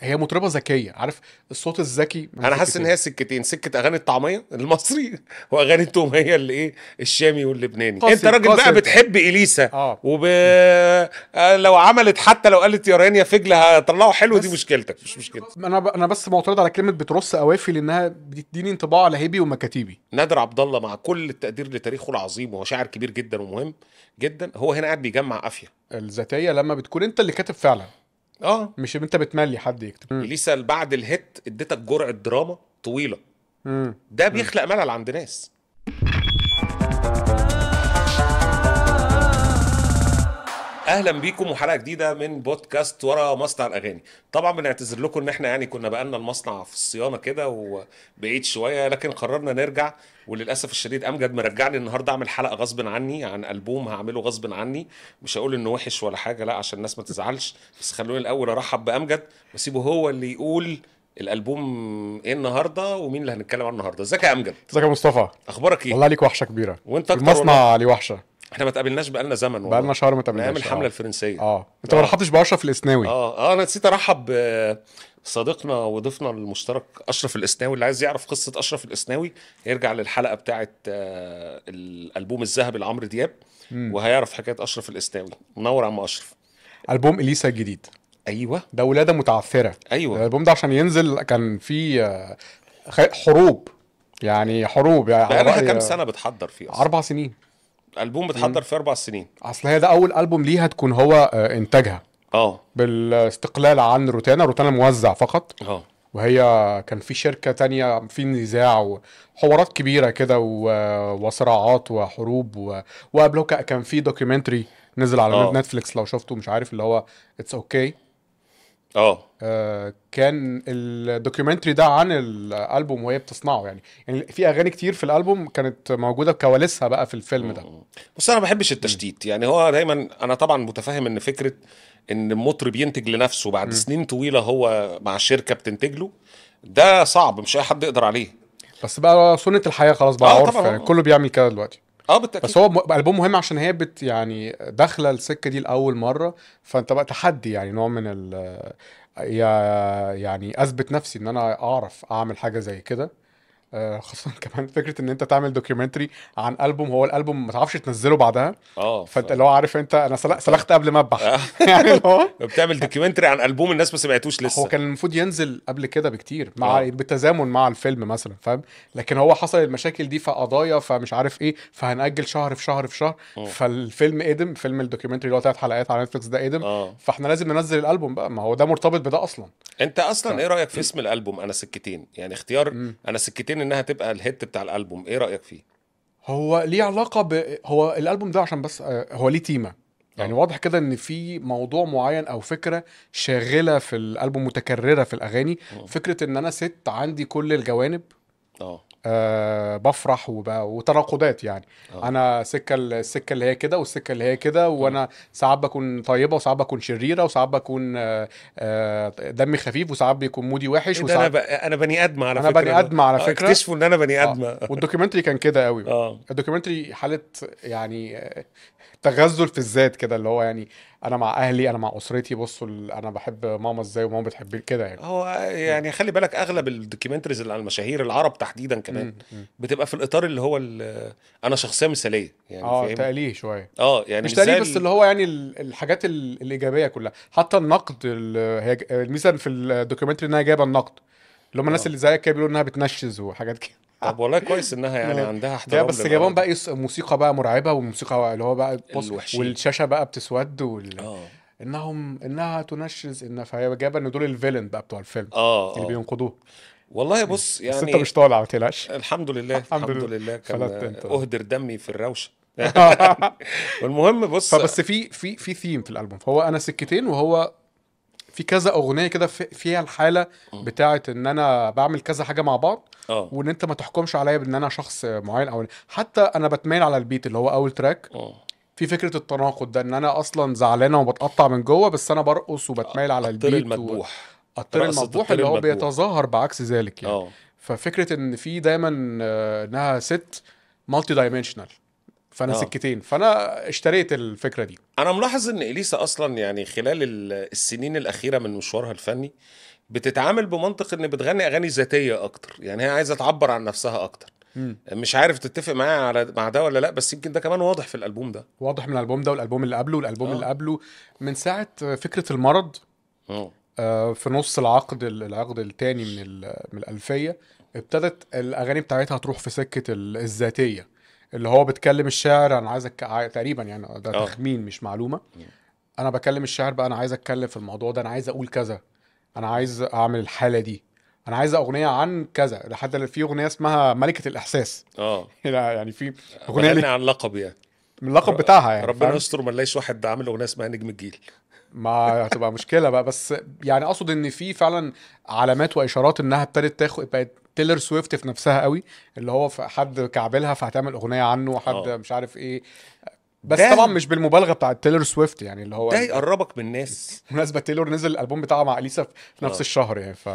هي مطربه ذكيه، عارف الصوت الذكي. انا حاسس ان هي سكتين، سكه اغاني الطعميه المصري واغاني التوم هي اللي ايه الشامي واللبناني. انت راجل بقى بتحب اليسا لو عملت حتى لو قالت يا ريان يا فجل هطلعه حلو، دي مشكلتك مش مشكلتي. انا بس معترض على كلمه بترص قوافي، لانها بتديني انطباع لهيبي ومكاتيبي. نادر عبد الله مع كل التقدير لتاريخه العظيم وهو شاعر كبير جدا ومهم جدا، هو هنا قاعد بيجمع قافيه الذاتيه لما بتكون انت اللي كاتب فعلا، مش انت بتملي حد يكتب. إليسا بعد الهيت اديتك جرعه دراما طويله، ده بيخلق ملل عند ناس. اهلا بيكم وحلقه جديده من بودكاست ورا مصنع الاغاني. طبعا بنعتذر لكم ان احنا يعني كنا بقالنا المصنع في الصيانه كده وبعيد شويه، لكن قررنا نرجع، وللاسف الشديد امجد مرجعني النهارده اعمل حلقه غصب عني عن البوم هعمله غصب عني. مش هقول انه وحش ولا حاجه، لا، عشان الناس ما تزعلش، بس خلوني الاول ارحب بامجد واسيبه هو اللي يقول الالبوم ايه النهارده ومين اللي هنتكلم عنه النهارده. ازيك يا امجد؟ ازيك يا مصطفى؟ اخبارك ايه؟ والله ليك وحشه كبيره، وانت المصنع ليه وحشه. احنا ما تقابلناش بقالنا زمن، بقالنا شهر ما تقابلناش. نعمل الحمله الفرنسيه. انت ما رحتش باشرف الاسناوي. انا نسيت ارحب صديقنا وضيفنا المشترك اشرف الاسناوي. اللي عايز يعرف قصه اشرف الاسناوي يرجع للحلقه بتاعه الالبوم الذهبي لعمرو دياب وهيعرف حكايه اشرف الاسناوي. منور يا عم اشرف. البوم اليسا الجديد، ايوه، ده ولاده متعثره. ايوه، الالبوم ده عشان ينزل كان في حروب، يعني حروب، يعني بقالها كام سنه بتحضر فيه؟ 4 سنين البوم بتحضر فيه. 4 سنين. اصل هي ده اول البوم ليها تكون هو انتاجها، بالاستقلال عن روتانا موزع فقط. وهي كان في شركه تانية، في نزاع وحوارات كبيره كده وصراعات وحروب، وقبله كان في دوكيومنتري نزل على نتفليكس، لو شفته مش عارف، اللي هو اتس اوكي. كان الدوكيومنتري ده عن الالبوم وهي بتصنعه، يعني في اغاني كتير في الالبوم كانت موجوده كواليسها بقى في الفيلم ده. بس انا ما بحبش التشتيت، يعني هو دايما انا طبعا متفاهم ان فكره ان المطرب ينتج لنفسه بعد سنين طويله هو مع شركه بتنتج له، ده صعب، مش اي حد يقدر عليه، بس بقى سنه الحياه خلاص بقى، عارف كله بيعمل كده دلوقتي. بالتأكيد. بس هو البوم مهم عشان هي يعني داخله السكه دي لاول مره، فانت بقى تحدي، يعني نوع من يعني اثبت نفسي ان انا اعرف اعمل حاجه زي كده، خاصه كمان فكره ان انت تعمل دوكيومنتري عن البوم هو الالبوم ما تعرفش تنزله بعدها. فانت اللي هو عارف انت انا سلخت قبل ما اذبح. يعني اللي هو بتعمل دوكيومنتري عن البوم الناس ما سمعتوش لسه، هو كان المفروض ينزل قبل كده بكتير مع بالتزامن مع الفيلم مثلا، فاهم؟ لكن هو حصل المشاكل دي، فقضايا، فمش عارف ايه، فهنأجل شهر في شهر في شهر. فالفيلم قدم، فيلم الدوكيومنتري اللي هو 3 حلقات على نتفليكس ده قدم. فاحنا لازم ننزل الالبوم بقى، ما هو ده مرتبط بده اصلا. انت اصلا ايه رايك في اسم الالبوم انا سكتين؟ يعني اختيار انا سكتين انها تبقى الهيت بتاع الالبوم، ايه رايك فيه؟ هو ليه علاقه هو الالبوم ده عشان بس هو ليه تيمه، يعني واضح كده ان في موضوع معين او فكره شاغله في الالبوم، متكرره في الاغاني. فكره ان انا ست عندي كل الجوانب، بفرح وتناقضات، يعني انا السكه اللي هي كده والسكه اللي هي كده، وانا ساعات بكون طيبه وساعات بكون شريره، وساعات بكون دمي خفيف، وساعات بيكون مودي وحش، وساعات انا بني ادم على فكره. اكتشفوا ان انا بني ادم. والدوكيومنتري كان كده قوي. الدوكيومنتري حاله يعني تغزل في الذات كده، اللي هو يعني انا مع اهلي، انا مع اسرتي، بصوا انا بحب ماما ازاي وماما بتحبني كده. يعني هو يعني خلي بالك اغلب الدوكيومنتريز اللي على المشاهير العرب تحديدا كمان بتبقى في الاطار اللي هو انا شخصيه مثاليه، يعني تقليه شويه، يعني مش تقليه بس اللي هو يعني الحاجات الايجابيه كلها، حتى النقد. الميزه في الدوكيومنتري انها جايبه النقد، اللي هم الناس اللي زيك كده بيقولوا انها بتنشز وحاجات كده. طب والله كويس انها يعني عندها احترام، بس جابان بقى موسيقى بقى مرعبه، وموسيقى اللي هو بقى والشاشه بقى بتسود انها تنشز، فهي جابه ان دول الفيلن بقى بتوع الفيلم اللي بينقضوه. والله بص، يعني بس انت مش طالع، ما تقلقش. الحمد لله الحمد لله، كان اهدر دمي في الروشه. والمهم بص، فبس في ثيم في الالبوم، فهو انا سكتين، وهو في كذا اغنيه كده فيها الحاله بتاعه ان انا بعمل كذا حاجه مع بعض، وان انت ما تحكمش عليا بان انا شخص معين. او حتى انا بتميل على البيت اللي هو اول تراك، في فكره التناقض ده، ان انا اصلا زعلانه وبتقطع من جوه، بس انا برقص وبتميل على البيت الطير المذبوح اللي هو بيتظاهر بعكس ذلك. يعني ففكره ان في دايما انها ست مالتي دايمنشنال، فانا سكتين، فانا اشتريت الفكره دي. انا ملاحظ ان إليسا اصلا يعني خلال السنين الاخيره من مشوارها الفني بتتعامل بمنطق ان بتغني اغاني ذاتيه اكتر، يعني هي عايزه تعبر عن نفسها اكتر. مش عارف تتفق معايا على مع ده ولا لا، بس يمكن ده كمان واضح في الالبوم ده، واضح من الالبوم ده والالبوم اللي قبله والالبوم اللي قبله، من ساعه فكره المرض في نص العقد الثاني من الالفيه ابتدت الاغاني بتاعتها تروح في سكه الذاتيه، اللي هو بتكلم الشاعر انا عايز تقريبا، يعني ده تخمين مش معلومه، انا بكلم الشاعر بقى انا عايز اتكلم في الموضوع ده، انا عايز اقول كذا، انا عايز اعمل الحاله دي، انا عايز اغنيه عن كذا. لحد في اغنيه اسمها ملكه الاحساس، يعني في اغنيه لي... عن لقب، يعني من اللقب بتاعها، يعني ربنا يستر ما نلاقيش واحد عامل اغنيه اسمها نجم الجيل، ما هتبقى مشكله بقى. بس يعني اقصد ان في فعلا علامات واشارات انها ابتدت تاخد، بقت تيلر سويفت في نفسها قوي، اللي هو حد كعبلها فهتعمل اغنيه عنه، وحد مش عارف ايه، بس طبعا مش بالمبالغه بتاع تيلر سويفت، يعني اللي هو ده يقربك من الناس. بالمناسبه تيلر نزل الالبوم بتاعه مع اليسا في نفس الشهر، يعني ف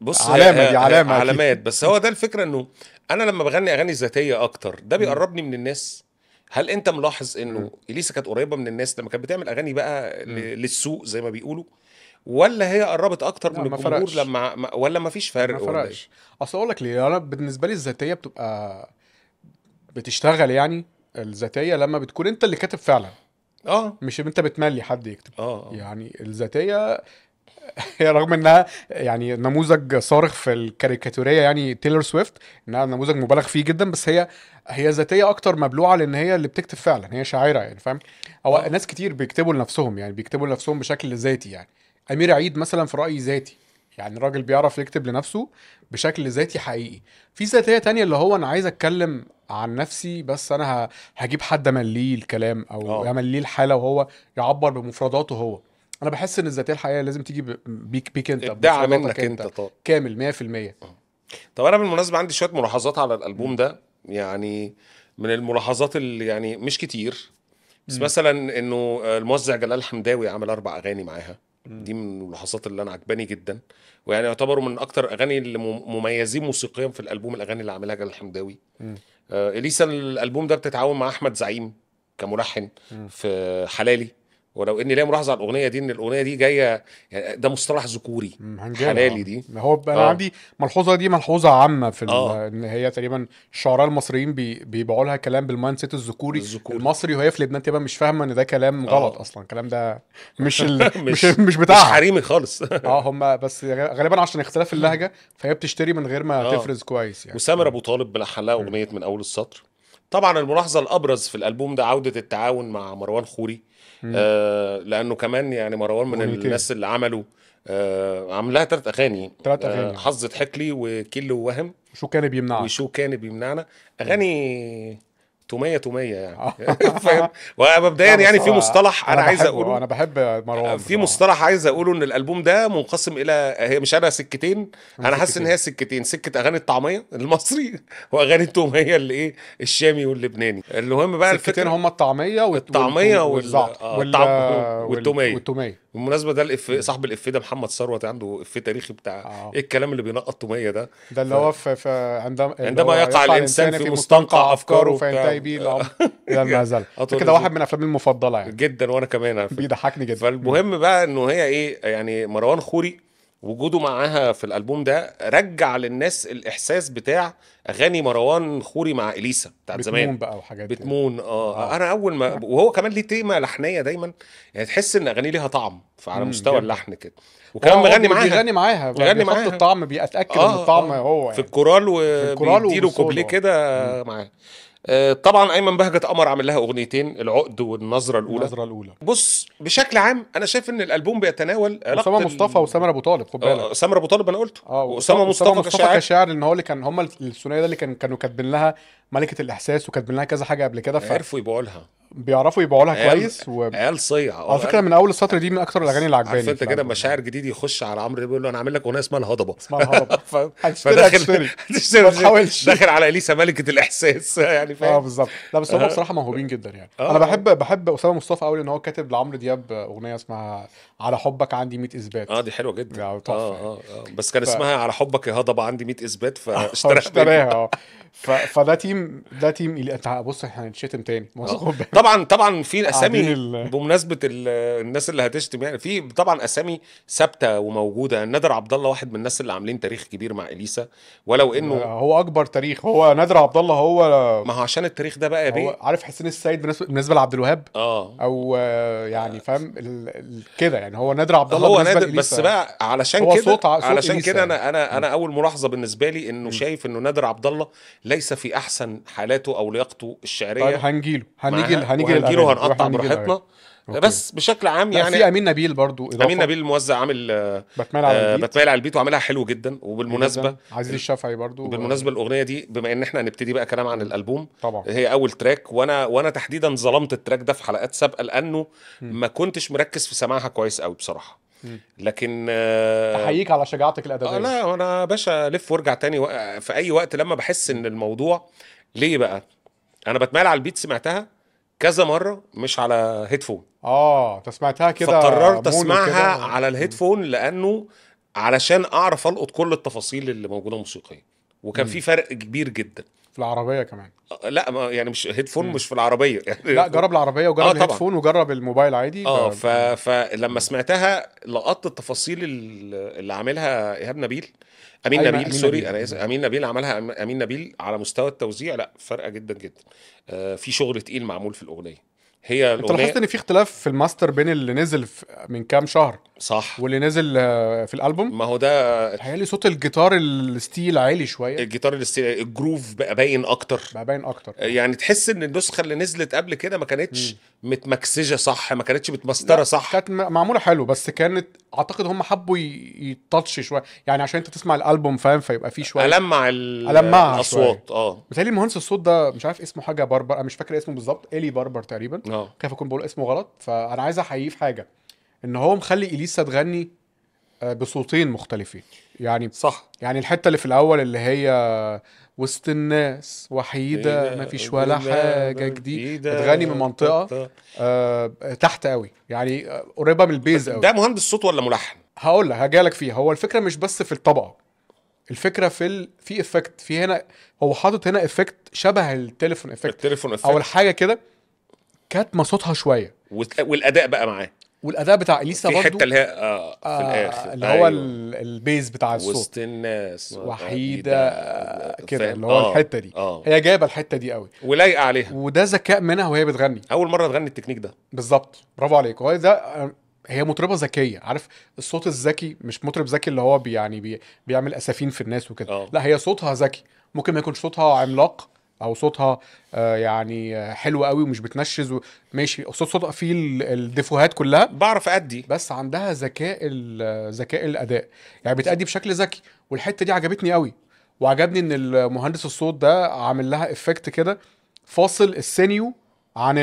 بص علامه، دي علامه، علامات. بس هو ده الفكره، انه انا لما بغني اغاني ذاتيه اكتر ده بيقربني من الناس. هل انت ملاحظ انه اليسا كانت قريبه من الناس لما كانت بتعمل اغاني بقى للسوق زي ما بيقولوا، ولا هي قربت اكتر من الجمهور لما، ولا مفيش فرق؟ ما فرقش. اصل اقول لك ليه، انا بالنسبه لي الذاتيه بتبقى بتشتغل، يعني الذاتيه لما بتكون انت اللي كاتب فعلا، مش انت بتملي حد يكتب. يعني الذاتيه هي رغم انها يعني نموذج صارخ في الكاريكاتوريه، يعني تيلر سويفت انها نموذج مبالغ فيه جدا، بس هي ذاتيه اكتر مبلوعه، لان هي اللي بتكتب فعلا، هي شاعره يعني، فاهم؟ او ناس كتير بيكتبوا لنفسهم، يعني بيكتبوا لنفسهم بشكل ذاتي، يعني امير عيد مثلا في رايي ذاتي، يعني الراجل بيعرف يكتب لنفسه بشكل ذاتي حقيقي. في ذاتيه تانية اللي هو انا عايز اتكلم عن نفسي، بس انا هجيب حد امليه الكلام او امليه الحاله وهو يعبر بمفرداته هو. انا بحس ان الذاتيه الحقيقيه لازم تيجي بيك انت، ابداع منك انت طبعا كامل 100%. طب انا بالمناسبه عندي شويه ملاحظات على الالبوم ده، يعني من الملاحظات اللي يعني مش كتير، بس مثلا انه الموزع جلال حمداوي عمل 4 أغاني معاها، دي من الملاحظات اللي انا عجباني جدا، ويعني يعتبروا من اكتر اغاني اللي مميزين موسيقيا في الالبوم الاغاني اللي عاملها جلال حمداوي. اليسا الالبوم ده بتتعاون مع احمد زعيم كملحن في حلالي، ولو اني لا ملاحظه على الاغنيه دي، ان الاغنيه دي جايه، يعني ده مصطلح ذكوري حلالي دي، هو انا عندي ملحوظه، دي ملحوظه عامه في ان هي تقريبا الشعراء المصريين بيبيعوا لها كلام بالمايند سيت الذكوري المصري، وهي في لبنان تبقى مش فاهمه ان ده كلام غلط اصلا، الكلام ده مش مش بتاعها، مش حريمي خالص. هم بس غالبا عشان اختلاف اللهجه فهي بتشتري من غير ما تفرز كويس يعني. وسامر ابو طالب بلحنها اغنيه من اول السطر. طبعا الملاحظه الابرز في الالبوم ده عوده التعاون مع مروان خوري، لانه كمان يعني مروان من الناس اللي عملوا عملها 3 أغاني، حظة حكلي وكيلو وهم، وشو كان بيمنعنا اغاني توميه يعني. فاهم؟ ومبدئيا يعني في مصطلح انا عايز اقوله، انا بحب مروان، في مصطلح عايز اقوله ان الالبوم ده منقسم الى، هي مش انا سكتين، انا حاسس ان هي سكتين، سكه اغاني الطعميه المصري واغاني التوميه اللي ايه الشامي واللبناني. المهم بقى الفكرتين هم الطعميه والتوميه. بالمناسبه ده صاحب الافيه ده محمد ثروت، عنده افيه تاريخي بتاع ايه الكلام اللي بينقط التوميه ده اللي هو عندما يقع الانسان في مستنقع افكاره فينتهي بيه العمر. كده واحد من افلامي المفضله يعني جدا، وانا كمان بيضحكني جدا. فالمهم بقى انه هي ايه، يعني مروان خوري وجوده معاها في الالبوم ده رجع للناس الاحساس بتاع اغاني مروان خوري مع اليسا بتاعت زمان، بتمون بقى وحاجات بتمون. انا اول ما، وهو كمان ليه تيمه لحنيه دايما، يعني تحس ان اغانيه ليها طعم على مستوى اللحن كده، وكمان بيغني معاها الطعم، بيتاكد ان الطعم هو يعني في الكورال، وبيديله كوبليه كده معاه. طبعا ايمن بهجت قمر عمل لها 2 أغنية، العقد والنظره الاولى. بص بشكل عام انا شايف ان الالبوم بيتناول علاقه اسامه مصطفى وسامر ابو طالب، خد بالك سامر ابو طالب انا قلت، واسامه مصطفى كشاعر، ان هو اللي كان هم الثنائيه ده اللي كانوا كاتبين لها ملكه الاحساس، وكاتبين لها كذا حاجه قبل كده، بيعرفوا يبيعوا لها كويس، وعيال صيع على فكره. من اول السطر دي من اكتر الاغاني اللي عجباني، عارف انت كده مشاعر جديد يخش على عمرو بيقول له انا عامل لك اغنيه اسمها الهضبه. داخل على اليسا ملكه الاحساس، يعني فاهم؟ بالظبط. لا بس هم بصراحه موهوبين جدا يعني. انا بحب اسامه مصطفى قوي، لان هو كاتب لعمرو دياب اغنيه اسمها على حبك عندي 100 اثبات، دي حلوه جدا. بس كان اسمها على حبك يا هضبه عندي 100 اثبات، فاشتراها. فده تيم بص احنا هنتشتم تاني، طبعا في اسامي بمناسبه الناس اللي هتشتم يعني، في طبعا اسامي ثابته وموجوده. نادر عبد الله واحد من الناس اللي عاملين تاريخ كبير مع اليسا، ولو انه هو اكبر تاريخ، هو نادر عبد الله. هو ما هو عشان التاريخ ده بقى يا بيه، عارف حسين السيد بالنسبه لعبد الوهاب او يعني فاهم كده يعني، هو نادر عبد الله هو نادر بس بقى علشان كده علشان كده انا اول ملاحظه بالنسبه لي انه شايف انه نادر عبد الله ليس في احسن حالاته او لياقته الشعريه. طيب هنيجي له هنقطع براحتنا بس بشكل عام يعني. في أمين نبيل برضو إضافة. أمين نبيل الموزع عامل بتمال على البيت وعاملها حلو جدا. وبالمناسبة عزيز الشافعي برضو، بالمناسبة الأغنية دي بما إن احنا هنبتدي بقى كلام عن الألبوم طبعا. هي أول تراك وأنا تحديدا ظلمت التراك ده في حلقات سابقة لأنه ما كنتش مركز في سماعها كويس قوي بصراحة. لكن أحييك على شجاعتك الأدبية. لا أنا باشا لف وارجع تاني في أي وقت لما بحس إن الموضوع ليه بقى. أنا بتمال على البيت سمعتها كذا مره مش على هيدفون. تسمعتها كده فقررت اسمعها على الهيدفون لانه علشان اعرف القط كل التفاصيل اللي موجوده موسيقيا. وكان في فرق كبير جدا في العربيه كمان. لا يعني مش هيدفون مش في العربيه يعني. لا جرب العربيه وجرب الهيدفون وجرب الموبايل عادي. فلما سمعتها لقطت التفاصيل اللي عاملها ايهاب نبيل أمين نبيل عملها أمين نبيل على مستوى التوزيع. لا فرقة جدا جدا. في شغل تقيل معمول في الأغنية. هي انت لاحظت ان في اختلاف في الماستر بين اللي نزل من كام شهر صح واللي نزل في الالبوم؟ ما هو ده هيالي صوت الجيتار الستيل عالي شويه. الجيتار الستيل الجروف بقى باين اكتر يعني. تحس ان النسخه اللي نزلت قبل كده ما كانتش متمكسجه صح، ما كانتش متمستره صح، كانت معموله حلو بس كانت اعتقد هم حبوا يتاتش شويه يعني عشان انت تسمع الالبوم فاهم، فيبقى فيه شويه ألمع الاصوات. مثالي مهندس الصوت ده مش عارف اسمه حاجه بربر، انا مش فاكر اسمه بالظبط، الي بربر تقريبا كيف اكون بقول اسمه غلط. فانا عايز احييه في حاجه ان هو مخلي اليسا تغني بصوتين مختلفين يعني صح. يعني الحته اللي في الاول اللي هي وسط الناس وحيده ما فيش ولا حاجه جديده، بتغني من منطقه تحت قوي يعني قريبه من البيز قوي. ده مهندس صوت ولا ملحن؟ هقول لك هجالك فيها. هو الفكره مش بس في الطبقه، الفكره في افكت في هنا. هو حاطط هنا افكت شبه التليفون افكت او الحاجه كده، كانت مصوتها شويه والاداء بقى معاه، والاداء بتاع اليسا برضه في الحته اللي هي في الاخر اللي هو البيز بتاع الصوت وسط الناس وحيده كده اللي هو الحته دي هي جايبه الحته دي قوي ولايقه عليها، وده ذكاء منها وهي بتغني. اول مره تغني التكنيك ده بالظبط. برافو عليك. هو ده هي مطربه ذكيه، عارف الصوت الذكي، مش مطرب ذكي اللي هو بيعمل اسفين في الناس وكده. لا هي صوتها ذكي، ممكن ما يكونش صوتها عملاق او صوتها يعني حلو قوي ومش بتنشز ماشي، صوتها فيه الديفوهات كلها، بعرف ادي، بس عندها ذكاء الاداء يعني، بتادي بشكل ذكي. والحته دي عجبتني قوي، وعجبني ان المهندس الصوت ده عامل لها افكت كده فاصل السينيو عن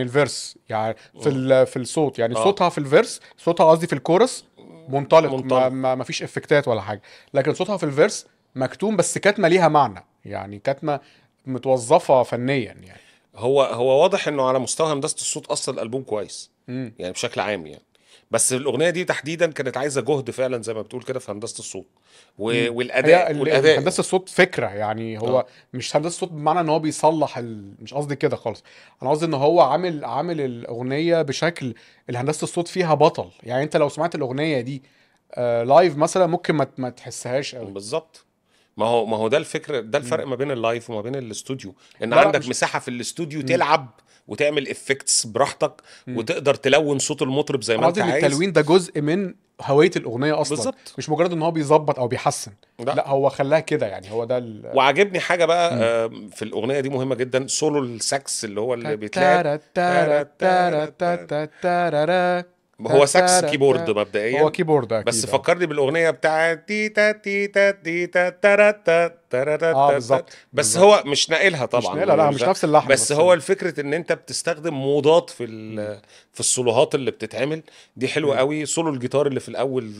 الفيرس يعني في الصوت يعني. صوتها في الفيرس، صوتها قصدي في الكورس منطلق. ما فيش افكتات ولا حاجه، لكن صوتها في الفيرس مكتوم بس كاتمه ليها معنى يعني، كاتمه متوظفه فنيا يعني. هو واضح انه على مستوى هندسه الصوت اصلا الالبوم كويس يعني بشكل عام يعني، بس الاغنيه دي تحديدا كانت عايزه جهد فعلا زي ما بتقول كده في هندسه الصوت والاداء. هندسه الصوت فكره يعني، هو مش هندسه الصوت بمعنى ان هو بيصلح مش قصدي كده خالص. انا قصدي ان هو عامل الاغنيه بشكل هندسه الصوت فيها بطل يعني. انت لو سمعت الاغنيه دي لايف مثلا ممكن ما تحسهاش قوي بالظبط. ما هو ده الفكره، ده الفرق ما بين اللايف وما بين الاستوديو، ان عندك مساحه في الاستوديو تلعب وتعمل افكتس براحتك وتقدر تلون صوت المطرب زي ما انت عايز. التلوين ده جزء من هويه الاغنيه اصلا بالزبط. مش مجرد ان هو بيظبط او بيحسن، لا هو خلاها كده يعني. هو ده وعجبني حاجه بقى في الاغنيه دي مهمه جدا، سولو الساكس اللي هو اللي بيتلعب. هو ساكس كيبورد مبدئيا، هو كيبورد أكيد. بس فكرني بالاغنيه بتاعت تيتا تيتا تيتا ترات بالظبط. بس هو مش ناقلها طبعا، مش ناقلها، لا مش نفس اللحن، بس هو الفكره ان انت بتستخدم موضات في السولوهات اللي بتتعمل دي حلوه قوي. سولو الجيتار اللي في الاول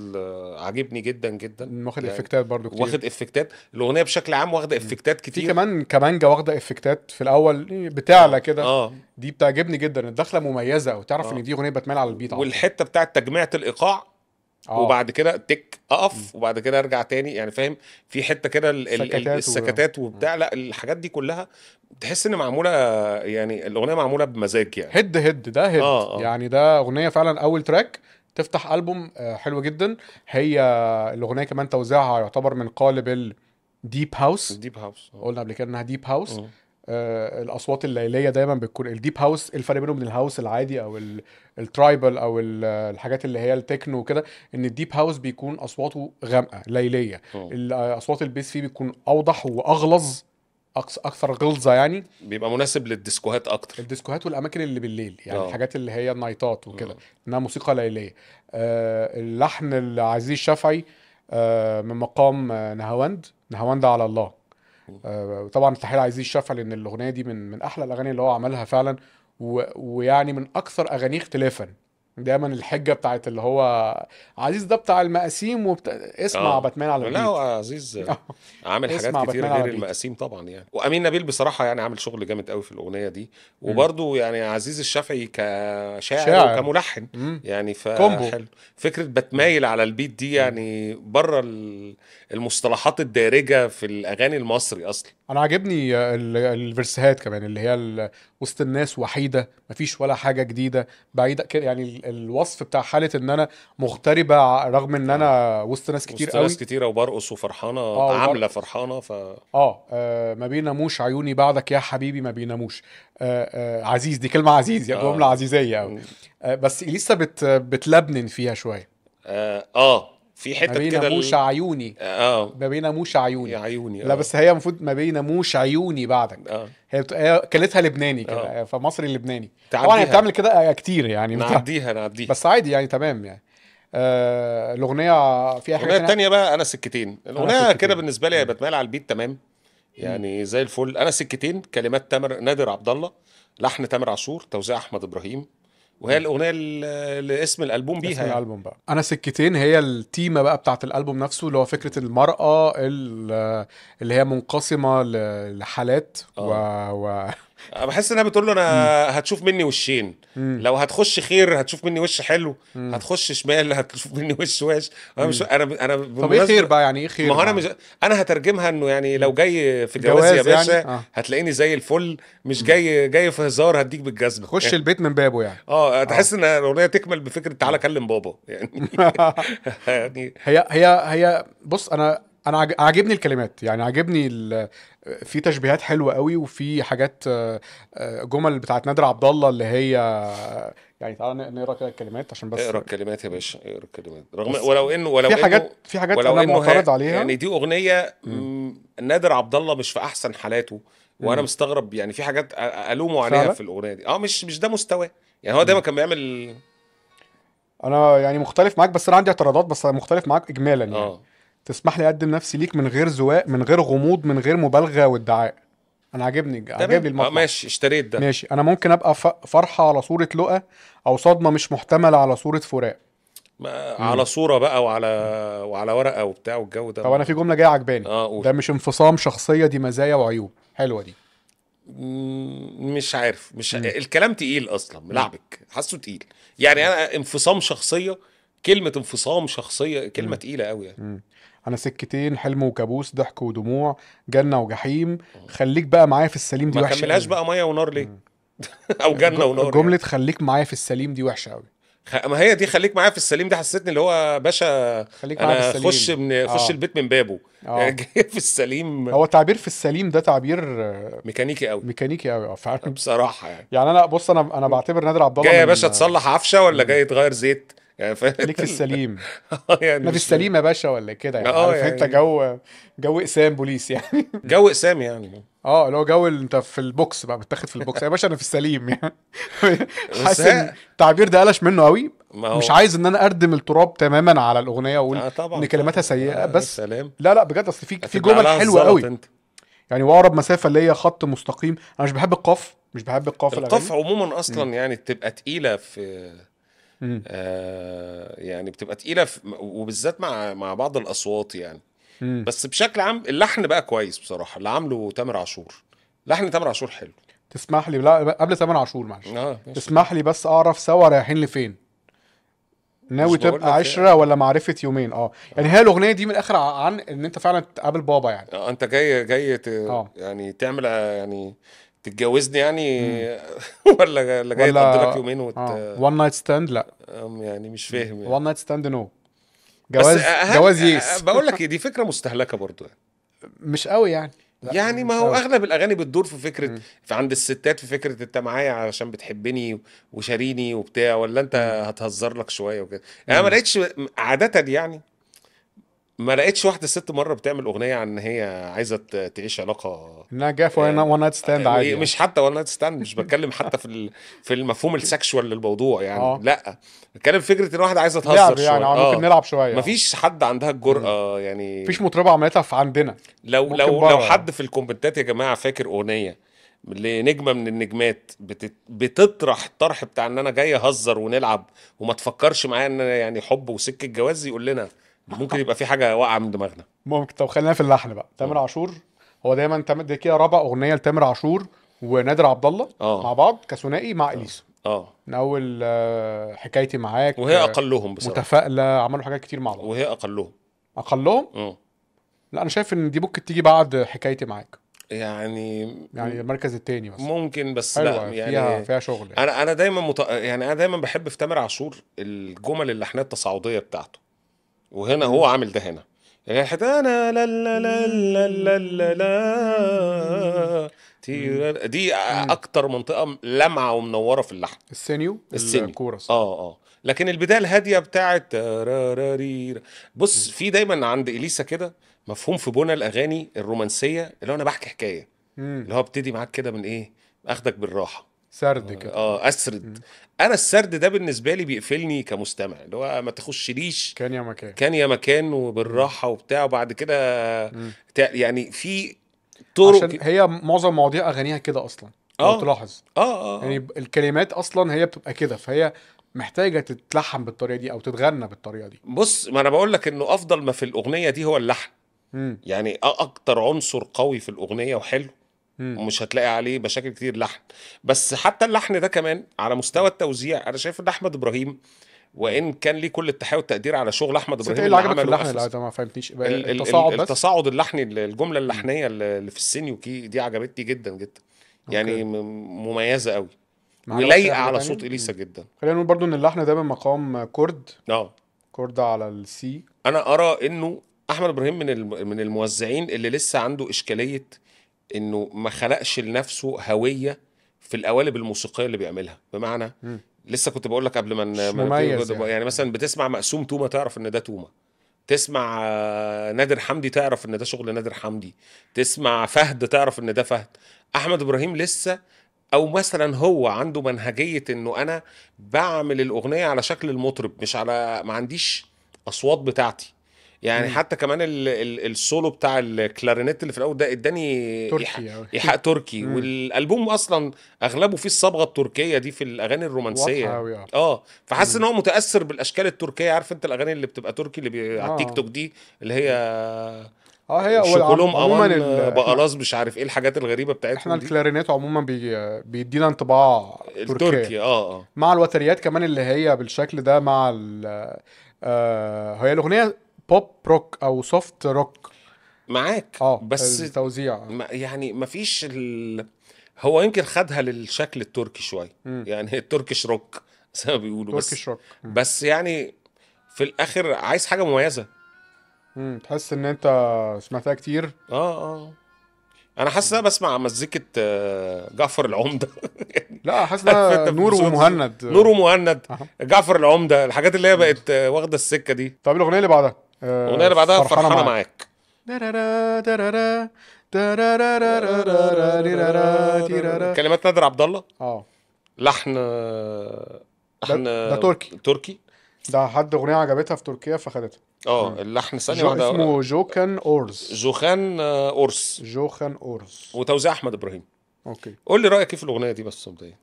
عاجبني جدا جدا، واخد افكتات برضو كتير، واخد افكتات. الاغنيه بشكل عام واخده افكتات كتير، في كمان واخده افكتات في الاول بتاعلى كده دي بتعجبني جدا. الدخله مميزه وتعرف ان دي اغنيه بتمال على البيت، والحته بتاعه تجميعة الايقاع وبعد كده تك اقف وبعد كده ارجع تاني يعني فاهم في حته كده السكتات وبتاع. لا الحاجات دي كلها تحس ان معموله يعني الاغنيه معموله بمزاج يعني هد ده هد يعني ده اغنيه فعلا اول تراك تفتح البوم حلو جدا. هي الاغنيه كمان توزيعها يعتبر من قالب الديب هاوس. الديب هاوس قلنا قبل كده انها ديب هاوس. الاصوات الليليه دايما بتكون الديب هاوس. الفرق بينه من الهاوس العادي او الترايبل او الحاجات اللي هي التكنو وكده ان الديب هاوس بيكون اصواته غامقه ليليه. اصوات البيس فيه بيكون اوضح واغلظ اكثر غلظه يعني بيبقى مناسب للديسكوهات اكتر. الديسكوهات والاماكن اللي بالليل يعني الحاجات اللي هي النايتات وكده انها موسيقى ليليه. اللحن العزيز الشافعي من مقام نهاوند على الله. طبعا تحية عزيز الشافعي لان الاغنيه دي من احلى الاغاني اللي هو عملها فعلا ويعني من اكثر اغانيه اختلافا. دايما الحجه بتاعت اللي هو عزيز ده بتاع المقاسيم اسمع باتمان على البيت. لا هو عزيز عامل حاجات كتير غير المقاسيم طبعا يعني. وامين نبيل بصراحه يعني عامل شغل جامد قوي في الاغنيه دي. وبرده يعني عزيز الشافعي كشاعر وكملحن يعني فحلو. فكره بتمايل على البيت دي يعني بره المصطلحات الدارجه في الاغاني المصري اصلا. انا عاجبني الفيرسهات كمان اللي هي وسط الناس وحيده مفيش ولا حاجه جديده بعيده كده يعني الوصف بتاع حاله ان انا مغتربه رغم ان انا وسط ناس كتير قوي وسط ناس كتيره وبرقص وفرحانه عامله فرحانه ف ما بيناموش عيوني بعدك يا حبيبي ما بيناموش. عزيز دي كلمه عزيز يعني جمله عزيزيه قوي. بس لسه بتلبنن فيها شويه. في حته كده ما بيناموش عيوني ما بيناموش عيوني لا بس هي المفروض ما بيناموش عيوني بعدك. هي كلتها لبناني كده فمصري لبناني طبعا هي بتعمل كده كتير يعني نعديها بس عادي يعني تمام يعني. الاغنيه فيها حاجه تانية بقى. انا سكتين الاغنيه كده بالنسبه لي بتمال على البيت تمام يعني زي الفل. انا سكتين كلمات نادر عبد الله لحن تامر عاشور توزيع احمد ابراهيم وهي الاغنيه اللي اسم الالبوم بيها اسم الالبوم بقى. انا سكتين هي التيمه بقى بتاعه الالبوم نفسه اللي هو فكره المراه اللي هي منقسمه لحالات بحس انها بتقول له انا هتشوف مني وشين. لو هتخش خير هتشوف مني وش حلو. هتخش شمال هتشوف مني وش وحش. انا طب ايه خير بقى يعني ايه خير؟ ما هو انا هترجمها انه يعني لو جاي في جواز يا باشا يعني. هتلاقيني زي الفل مش جاي في هزار هديك بالجزمه. خش يعني. البيت من بابه يعني. تحس ان الاغنيه تكمل بفكره تعالى كلم بابا يعني. يعني هي بص انا عاجبني الكلمات يعني عاجبني في تشبيهات حلوه قوي وفي حاجات جمل بتاعت نادر عبد الله اللي هي يعني تعالى نقرا كده الكلمات عشان بس اقرا الكلمات يا باشا اقرا الكلمات رغم ولو في حاجات انا معترض عليها يعني. دي اغنيه نادر عبد الله مش في احسن حالاته وانا مستغرب يعني في حاجات الومه عليها في الاغنيه دي مش ده مستواه يعني. هو دايما كان بيعمل انا يعني مختلف معاك بس انا عندي اعتراضات بس مختلف معاك اجمالا يعني. تسمح لي اقدم نفسي ليك من غير زواق من غير غموض من غير مبالغه وادعاء. انا عاجبني المطلع ماشي اشتريت ده ماشي. انا ممكن ابقى فرحه على صوره لقى او صدمه مش محتمله على صوره فراق على صوره بقى وعلى ورقه وبتاع والجو ده. طب انا في جمله جايه عجباني ده مش انفصام شخصيه دي مزايا وعيوب. حلوه دي مش عارف مش الكلام تقيل اصلا ملعبك حاسه تقيل يعني. انا انفصام شخصيه كلمه انفصام شخصيه كلمه تقيله قوي يعني. انا سكتين حلم وكابوس ضحك ودموع جنه وجحيم. خليك بقى معايا في السليم دي وحشه. ما كملهاش بقى ميه ونار ليه؟ او جنه ونار. جمله يعني. خليك معايا في السليم دي وحشه قوي. ما هي دي خليك معايا في السليم دي حسيتني اللي هو باشا خليك معايا في السليم خش البيت من بابه. في السليم هو تعبير في السليم ده تعبير ميكانيكي قوي ميكانيكي قوي فعلا بصراحه يعني انا بص انا بعتبر نادر عبد الله جاي يا باشا تصلح عفشه ولا جاي تغير زيت يعني ليك في السليم يعني ما في السليم يا باشا ولا كده يعني عارف يعني انت جو اقسام بوليس يعني جو اقسام يعني اللي هو جو انت في البوكس بقى بتاخد في البوكس يا باشا انا في السليم يعني. حاسس التعبير ده قلش منه قوي مش عايز ان انا اردم التراب تماما على الاغنيه واقول ان كلماتها سيئه بس لا بجد اصل في جمل حلوه قوي يعني. واقرب مسافه ليا خط مستقيم. انا مش بحب القاف القاف عموما اصلا يعني بتبقى تقيله في يعني بتبقى تقيله وبالذات مع بعض الاصوات يعني. بس بشكل عام اللحن بقى كويس بصراحه اللي عامله تامر عاشور. لحن تامر عاشور حلو. تسمح لي لا قبل تامر عاشور معلش تسمح لي بس اعرف سوا رايحين لفين. ناوي تبقى عشرة ولا معرفة يومين. يعني هي الاغنية دي من الاخر عن ان انت فعلا تقابل بابا يعني. انت جاي يعني تعمل يعني تتجوزني يعني ولا جاي تقضي لك يومين وان نايت ستاند. لا يعني مش فاهم وان نايت ستاند نو جواز يس. بقول لك دي فكرة مستهلكة برضو يعني. مش قوي يعني. يعني ما هو اغلب الاغاني بتدور في فكره في عند الستات في فكره انت معايا علشان بتحبني وشاريني وبتاع ولا انت هتهزر لك شويه وكده. انا ما لقيتش عاده يعني ما لقيتش واحده ست مره بتعمل اغنيه عن ان هي عايزه تعيش علاقه نجاح وان نايت ستاند عادي. مش حتى وان نايت ستاند مش بتكلم حتى في المفهوم السكشوال للموضوع يعني. لا بتكلم فكره ان واحده عايزه تهزر شويه يعني ممكن نلعب شويه. مفيش حد عندها الجرأه يعني. مفيش مطربه عملتها في عندنا. لو حد في الكومنتات يا جماعه فاكر اغنيه لنجمه من النجمات بتطرح الطرح بتاع ان انا جاي اهزر ونلعب وما تفكرش معايا ان يعني حب وسكه الجواز يقول لنا ممكن يبقى في حاجه واقعه من دماغنا. ممكن. طب خلينا في اللحن بقى. تامر عاشور هو دايما دي كده رابع اغنيه لتامر عاشور ونادر عبد الله مع بعض كثنائي مع اليسا. من اول حكايتي معاك وهي اقلهم بصراحه متفائله عملوا حاجات كتير مع بعض وهي اقلهم. لا انا شايف ان دي ممكن تيجي بعد حكايتي معاك يعني المركز الثاني بس ممكن بس لا يعني فيها شغل يعني. انا دايما يعني انا دايما بحب في تامر عاشور الجمل اللحنيه التصاعديه بتاعته وهنا هو عامل ده هنا يعني حتى انا لا لا لا لا لا لا دي اكتر منطقه لمعه ومنوره في اللحن السينيو. الكورس لكن البدايه الهاديه بتاعت بص في دايما عند اليسا كده مفهوم في بنى الاغاني الرومانسيه اللي هو انا بحكي حكايه اللي هو ابتدي معاك كده من ايه اخدك بالراحه سرد كده اسرد. انا السرد ده بالنسبه لي بيقفلني كمستمع اللي هو ما تخشليش كان يا مكان وبالراحه وبتاع وبعد كده يعني في طرق عشان هي معظم مواضيع اغانيها كده اصلا لو تلاحظ يعني الكلمات اصلا هي بتبقى كده فهي محتاجه تتلحن بالطريقه دي او تتغنى بالطريقه دي. بص ما انا بقول لك انه افضل ما في الاغنيه دي هو اللحن يعني اكتر عنصر قوي في الاغنيه وحلو مش هتلاقي عليه مشاكل كتير لحن. بس حتى اللحن ده كمان على مستوى التوزيع انا شايف ان احمد ابراهيم وان كان ليه كل التحيه والتقدير على شغل احمد ابراهيم اللي عمله اللحن لا ما فهمتنيش التصاعد اللحني الجمله اللحنيه اللي في السينيو دي عجبتني جدا جدا يعني مميزه قوي ولايقه على صوت اليسا جدا. خلينا نقول برضو ان اللحن ده من مقام كورد كورد على السي. انا ارى انه احمد ابراهيم من الموزعين اللي لسه عنده اشكاليه انه ما خلقش لنفسه هويه في القوالب الموسيقيه اللي بيعملها بمعنى لسه كنت بقول لك قبل ما يعني مثلا بتسمع مقسوم تومه تعرف ان ده تومه، تسمع نادر حمدي تعرف ان ده شغل نادر حمدي، تسمع فهد تعرف ان ده فهد. احمد ابراهيم لسه او مثلا هو عنده منهجيه انه انا بعمل الاغنيه على شكل المطرب مش على ما عنديش اصوات بتاعتي يعني. حتى كمان السولو بتاع الكلارينيت اللي في الاول ده اداني ايحاء تركي والالبوم اصلا اغلبه فيه الصبغه التركيه دي في الاغاني الرومانسيه فحاسس ان هو متاثر بالاشكال التركيه. عارف انت الاغاني اللي بتبقى تركي اللي على التيك توك دي اللي هي هي شوكولوم امان بقلاص مش عارف ايه الحاجات الغريبه بتاعتهم. احنا الكلارينيت عموما بيدينا انطباع تركي مع الوتريات كمان اللي هي بالشكل ده مع هي الاغنيه بوب روك او سوفت روك معاك بس التوزيع يعني مفيش هو يمكن خدها للشكل التركي شويه يعني التركيش روك زي ما بيقولوا بس روك. بس يعني في الاخر عايز حاجه مميزه تحس ان انت سمعتها كتير. انا حاسس انا بسمع مزيكه جعفر العمده لا حاسس نور ومهند جعفر العمده الحاجات اللي هي بقت واخده السكه دي. طب الاغنيه اللي بعدها فرحانه معاك كلمات نادر عبد الله لحن ده تركي ده حد اغنيه عجبتها في تركيا فخدتها اللحن ثاني واحده اسمه جوخان اورس وتوزيع احمد ابراهيم. قول لي رايك كيف الاغنيه دي بس مبدئيا. دي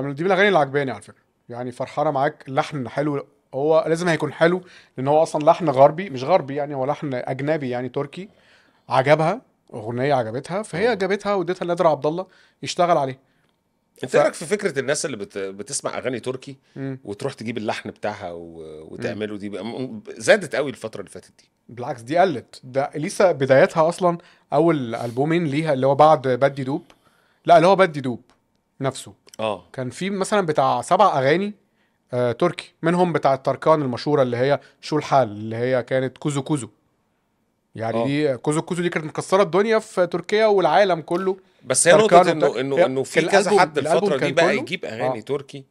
من الاغاني اللي عجباني على فكره يعني. فرحانه معاك لحن حلو هو لازم هيكون حلو لان هو اصلا لحن غربي مش غربي يعني هو لحن اجنبي يعني تركي. عجبها اغنيه عجبتها فهي جابتها واديتها لنادر عبد الله يشتغل عليها انت رايك في فكره الناس اللي بتسمع اغاني تركي وتروح تجيب اللحن بتاعها وتعمله؟ دي زادت قوي الفتره اللي فاتت دي. بالعكس دي قلت. ده اليسا بدايتها اصلا اول البومين ليها اللي هو بعد بدي دوب، لا اللي هو بدي دوب نفسه كان في مثلا بتاع 7 اغاني تركي، منهم بتاع التركان المشهوره اللي هي شو الحال، اللي هي كانت كوزو كوزو يعني. دي كوزو كوزو دي كانت مكسره الدنيا في تركيا والعالم كله. بس هي نقطه انه في كذا حد الفتره دي بقى يجيب اغاني تركي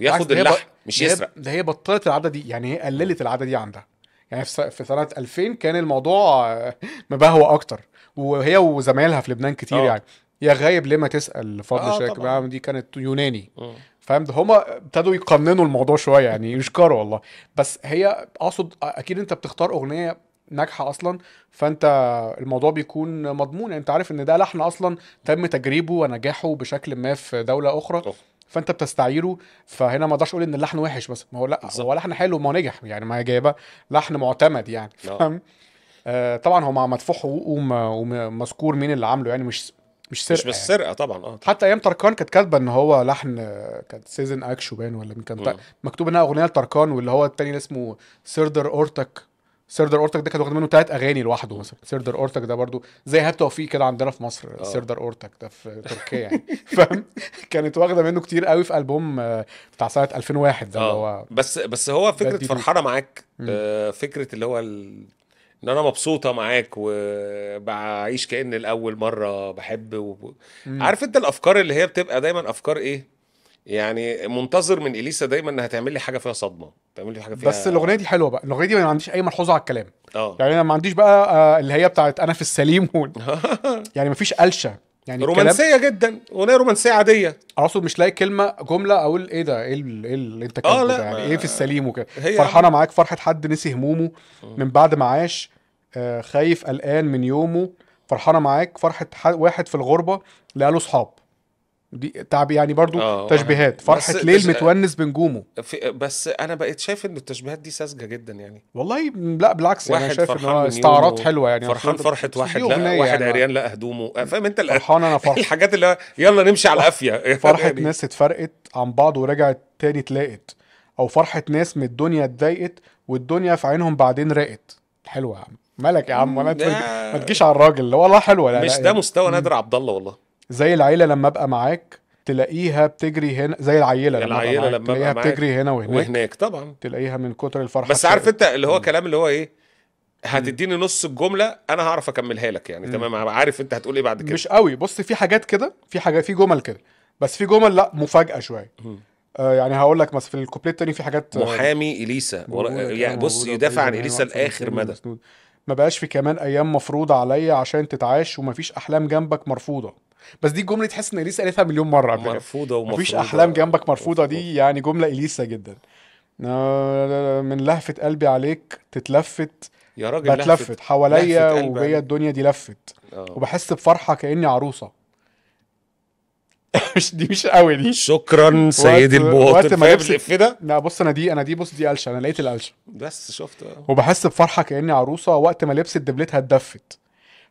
وياخد اللحن مش يسرق. ده هي بطلت العاده دي، يعني هي قللت العاده دي عندها. يعني في سنه 2000 كان الموضوع مبهوى اكتر، وهي وزمايلها في لبنان كتير يعني. يا غايب ليه ما تسال فضل شاكر دي كانت يوناني فاهم. ده هما ابتدوا يقننوا الموضوع شويه يعني، يشكروا والله. بس هي اقصد اكيد انت بتختار اغنيه ناجحه اصلا، فانت الموضوع بيكون مضمون. يعني انت عارف ان ده لحن اصلا تم تجريبه ونجاحه بشكل ما في دوله اخرى فانت بتستعيره. فهنا ما اقدرش اقول ان اللحن وحش، بس ما هو لا هو لحن حلو ما نجح يعني، ما جايبه لحن معتمد يعني فاهم. طبعا هو مع مدفوع حقوقه ومذكور مين اللي عامله يعني، مش سرقه يعني. مش سرقه طبعا. حتى ايام تركان كانت كاتبه ان هو لحن، كانت سيزن اكشو باين ولا مين، كان مكتوب انها اغنيه لتركان، واللي هو الثاني اللي اسمه سردار اورتاك. سردار اورتاك ده كان واخد منه 3 اغاني لوحده مثلا. سردار اورتاك ده برضو زي هاب توفيق كده عندنا في مصر. سردار اورتاك ده في تركيا يعني فاهم. كانت واخده منه كتير قوي في البوم بتاع سنه 2001 ده. هو بس هو فكره فرحانه معاك، فكره اللي هو ان انا مبسوطه معاك وبعيش كأن الاول مره بحب عارف انت الافكار اللي هي بتبقى دايما افكار ايه يعني. منتظر من إليسا دايما انها تعمل لي حاجه فيها صدمه، تعمل لي حاجه فيها. بس الاغنيه دي حلوه بقى. الاغنيه دي ما عنديش اي ملحوظه على الكلام يعني. انا ما عنديش بقى اللي هي بتاعت انا في السليم يعني ما فيش قلشه يعني. رومانسيه جدا، اغنيه رومانسيه عاديه. اقصد مش لاقي كلمه جمله اقول ايه ده، ايه اللي انت كاتبه يعني، ايه في السليم وكده. فرحانه معاك فرحه حد نسي همومه من بعد ما عاش، خايف قلقان من يومه. فرحانه معاك فرحه واحد في الغربه لقى له اصحاب. دي تعب يعني برضو تشبيهات. فرحه ليل متونس بنجومه. بس انا بقيت شايف ان التشبيهات دي ساذجه جدا يعني. والله لا بالعكس، انا شايف ان هو استعارات حلوه يعني. فرحان فرحه واحد لا واحد عريان يعني لا هدومه فاهم انت. فرحان انا فرحان الحاجات اللي يلا نمشي على القافيه. فرحه ناس اتفرقت عن بعض ورجعت تاني اتلاقت، او فرحه ناس من الدنيا اتضايقت والدنيا في عينهم بعدين راقت. حلوه يا عم، مالك يا عم، ما تجيش على الراجل. والله حلوه. لا مش ده مستوى نادر عبد الله والله. زي العيله لما ابقى معاك تلاقيها بتجري هنا. زي العيله لما ابقى معاك بتجري هنا وهناك طبعا تلاقيها من كتر الفرحه. بس عارف انت اللي هو كلام اللي هو ايه، هتديني نص الجمله انا هعرف اكملها لك يعني تمام. عارف انت هتقول ايه بعد كده. مش قوي. بص في حاجات كده، في جمل كده، بس في جمل لا مفاجاه شويه يعني. هقول لك مثلا في الكوبليه الثاني في حاجات محامي إليسا يعني بص يدافع عن إليسا لاخر مدى. ما بقاش في كمان ايام مفروضه عليا عشان تتعاش، ومفيش احلام جنبك مرفوضه. بس دي جمله تحس ان إليسا قالتها مليون مره. مرفوضه ومفروضه. مفيش احلام جنبك مرفوضه دي يعني جمله إليسا جدا. من لهفه قلبي عليك تتلفت يا راجل، بتلفت حواليا وهي الدنيا دي لفت وبحس بفرحه كاني عروسه. مش قوي دي. شكرا سيدي البواطن. فاهم القف ده؟ لا بص انا دي بص دي قلشه. انا لقيت القلشه بس شفت وبحس بفرحه كاني عروسه وقت ما لبست دبلتها اتدفت.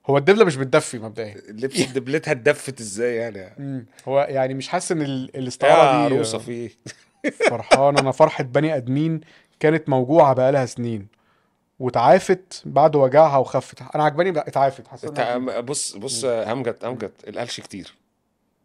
هو الدبله مش بتدفي مبدئيا. لبس دبلتها اتدفت ازاي يعني؟ هو يعني مش حاسس ان الاستعاره دي عروسه فيه. فرحان انا فرحه بني ادمين كانت موجوعه بقالها سنين وتعافت بعد وجعها وخفت. انا عجباني اتعافت. بص امجد القلش كتير.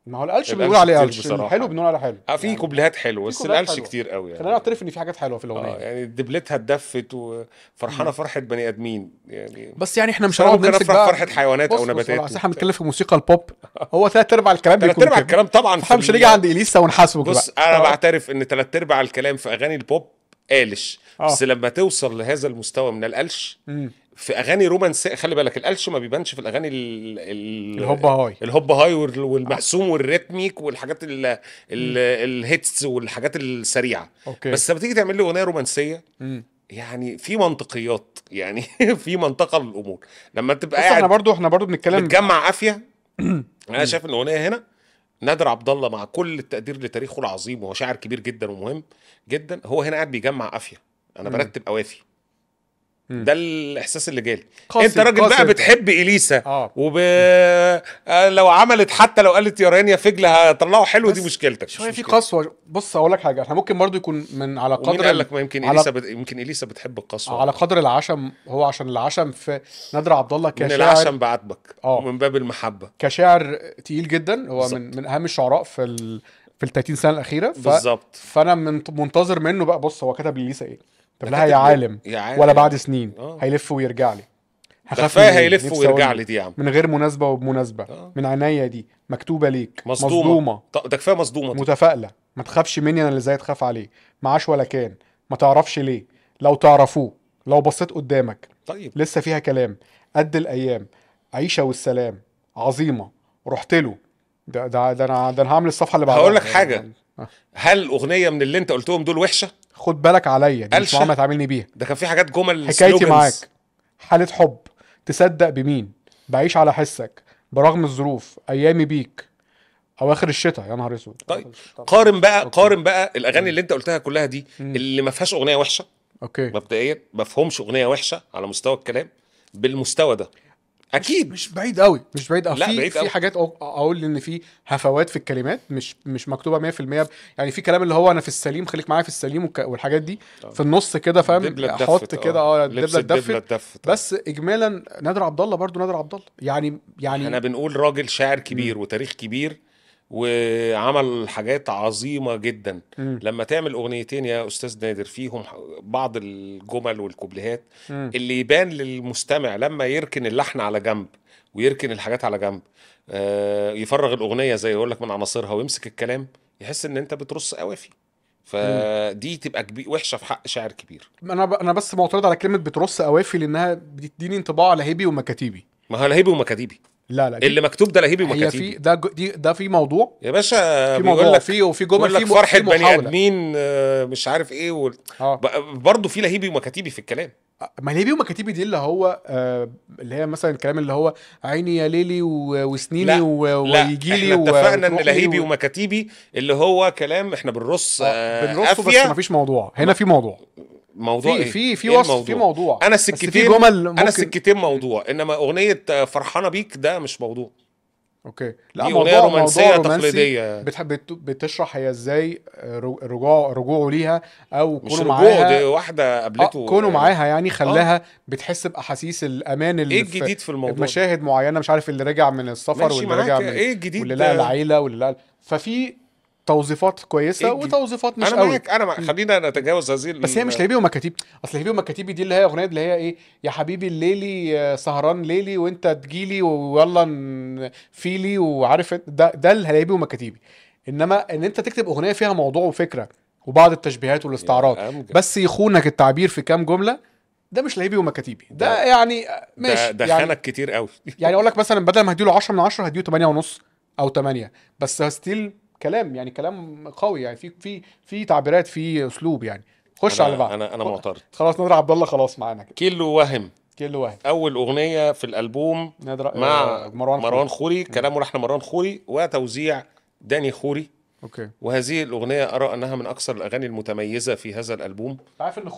ما هو القلش بنقول عليه قلش، حلو بنقول عليه حلو في يعني كوبليهات حلوه، بس القلش كتير قوي يعني. خلينا نعترف ان في حاجات حلوه في الاغنيه يعني. دبلتها اتدفت وفرحانه فرحه بني ادمين يعني. بس يعني احنا مش هنقعد نمسك بقى فرحه حيوانات او نباتات. بس احنا بنتكلم في موسيقى البوب. هو 3/4 الكلام بيكون 3/4 الكلام طبعا. مش نيجي عند إليسا ونحاسبه. بص انا بعترف ان 3/4 الكلام في اغاني البوب قالش، بس لما توصل لهذا المستوى من القلش في اغاني رومانسيه. خلي بالك القلش ما بيبانش في الاغاني الهوب هاي والمحسوم والريتميك والحاجات الهيتس والحاجات السريعه. بس لما تيجي تعمل لي اغنيه رومانسيه يعني في منطقيات يعني في منطقه للامور. لما تبقى قاعد احنا برضو بنتكلم بتجمع قافيه. انا شايف ان الاغنيه هنا نادر عبد الله مع كل التقدير لتاريخه العظيم وهو شاعر كبير جدا ومهم جدا، هو هنا قاعد بيجمع قافيه. انا برتب قوافي ده الاحساس اللي جالي. انت راجل بقى بتحب اليسا لو عملت حتى لو قالت يا ريان يا فجل هطلعه حلو دي مشكلتك. شويه في قسوه. بص اقول لك حاجه، احنا ممكن برضو يكون من على قدر مين قال لك يمكن اليسا يمكن اليسا بتحب القسوه على قدر العشم. هو عشان العشم في نادر عبد الله كشاعر من العشم بعاتبك ومن باب المحبه كشاعر تقيل جدا. هو من اهم الشعراء في ال 30 سنه الاخيره بالظبط. فانا منتظر منه بقى. بص هو كتب لليسا ايه؟ طب لا يا عالم ولا بعد سنين هيلف ويرجع لي. كفايه هيلف ويرجع لي دي يا عم. من غير مناسبه وبمناسبه من عينيا دي مكتوبه ليك مصدومه. ده كفايه مصدومه. متفائله ما تخافش مني انا اللي زي تخاف عليه. معاش ولا كان ما تعرفش ليه. لو تعرفوه لو بصيت قدامك. طيب لسه فيها كلام قد الايام. عيشه والسلام عظيمه. رحت له ده انا هعمل الصفحه اللي بعدها. هقول لك حاجه، هل اغنيه من اللي انت قلتهم دول وحشه؟ خد بالك عليا دي مش عم تعاملني بيها. ده كان في حاجات جمل حكايتي معاك. حالة حب تصدق بمين. بعيش على حسك برغم الظروف. ايامي بيك اواخر الشتاء. يا نهار اسود. طيب قارن بقى أوكي. قارن بقى الاغاني اللي انت قلتها كلها دي اللي ما فيهاش اغنيه وحشه. اوكي مبدئيا ما فيهمش اغنيه وحشه على مستوى الكلام بالمستوى ده. اكيد مش بعيد قوي. مش بعيد قوي. في حاجات اقول ان في هفوات في الكلمات مش مكتوبه 100%. يعني في كلام اللي هو انا في السليم خليك معايا في السليم والحاجات دي في النص كده فاهم. احط كده دبله دفت. بس اجمالا نادر عبد الله برضو نادر عبد الله يعني احنا بنقول راجل شاعر كبير وتاريخ كبير وعمل حاجات عظيمه جدا. لما تعمل اغنيتين يا استاذ نادر فيهم بعض الجمل والكوبليهات اللي يبان للمستمع لما يركن اللحن على جنب ويركن الحاجات على جنب، يفرغ الاغنيه زي يقول لك من عناصرها ويمسك الكلام، يحس ان انت بترص قوافي. فدي تبقى وحشه في حق شاعر كبير. انا بس معترض على كلمه بترص قوافي لانها بتديني انطباع لهيبي ومكاتيبي. ما هو لهيبي ومكاتيبي. لا اللي مكتوب ده لهيبي ومكاتيبي. هي في ده في موضوع يا باشا. في موضوع وفي جمل في فرحه بني ادمين مش عارف ايه برضه في لهيبي ومكاتيبي في الكلام. ما لهيبي ومكاتيبي دي اللي هو اللي هي مثلا الكلام اللي هو عيني يا ليلي وسنيني ويجي لي. اتفقنا ان لهيبي ومكاتيبي اللي هو كلام احنا بنرص بنرصه بس مفيش موضوع. هنا في موضوع ايه؟ في وصف الموضوع. في موضوع. انا سكتين جمل ممكن. انا سكتين موضوع، انما اغنيه فرحانه بيك ده مش موضوع. اوكي لا دي اغنيه رومانسيه تقليديه بتشرح هي ازاي رجوعه ليها او كونه معاها. دي واحده قابلته كونه معاها يعني خلاها بتحس باحاسيس الامان اللي ايه الجديد في الموضوع؟ مشاهد معينه مش عارف اللي راجع من السفر واللي راجع من ايه الجديد واللي لقى العيله واللي لقى ففي توظيفات كويسه إيه وتوظيفات مش قوي. انا خلينا نتجاوز هذه. بس هي مش لهيبي ومكاتيبي. اصل لهيبي ومكاتيبي دي اللي هي اغنيه اللي هي ايه يا حبيبي الليلي سهران ليلي وانت تجيلي ويلا فيلي وعارف ده لهيبي ومكاتيبي. انما ان انت تكتب اغنيه فيها موضوع وفكره وبعض التشبيهات والاستعارات بس يخونك التعبير في كام جمله ده مش لهيبي ومكاتيبي. ده يعني ماشي ده خانك يعني كتير قوي. يعني اقول لك مثلا بدل ما هديله 10 من 10 هديله 8.5 او 8 بس ستيل كلام يعني كلام قوي. يعني في تعبيرات في اسلوب. يعني خش على بعض. انا معترض خلاص. نادر عبد الله خلاص معانا كده. كيلو وهم اول اغنيه في الالبوم مع مروان خوري. كلام ولحن مروان خوري وتوزيع داني خوري. اوكي وهذه الاغنيه ارى انها من اكثر الاغاني المتميزه في هذا الالبوم. عارف ان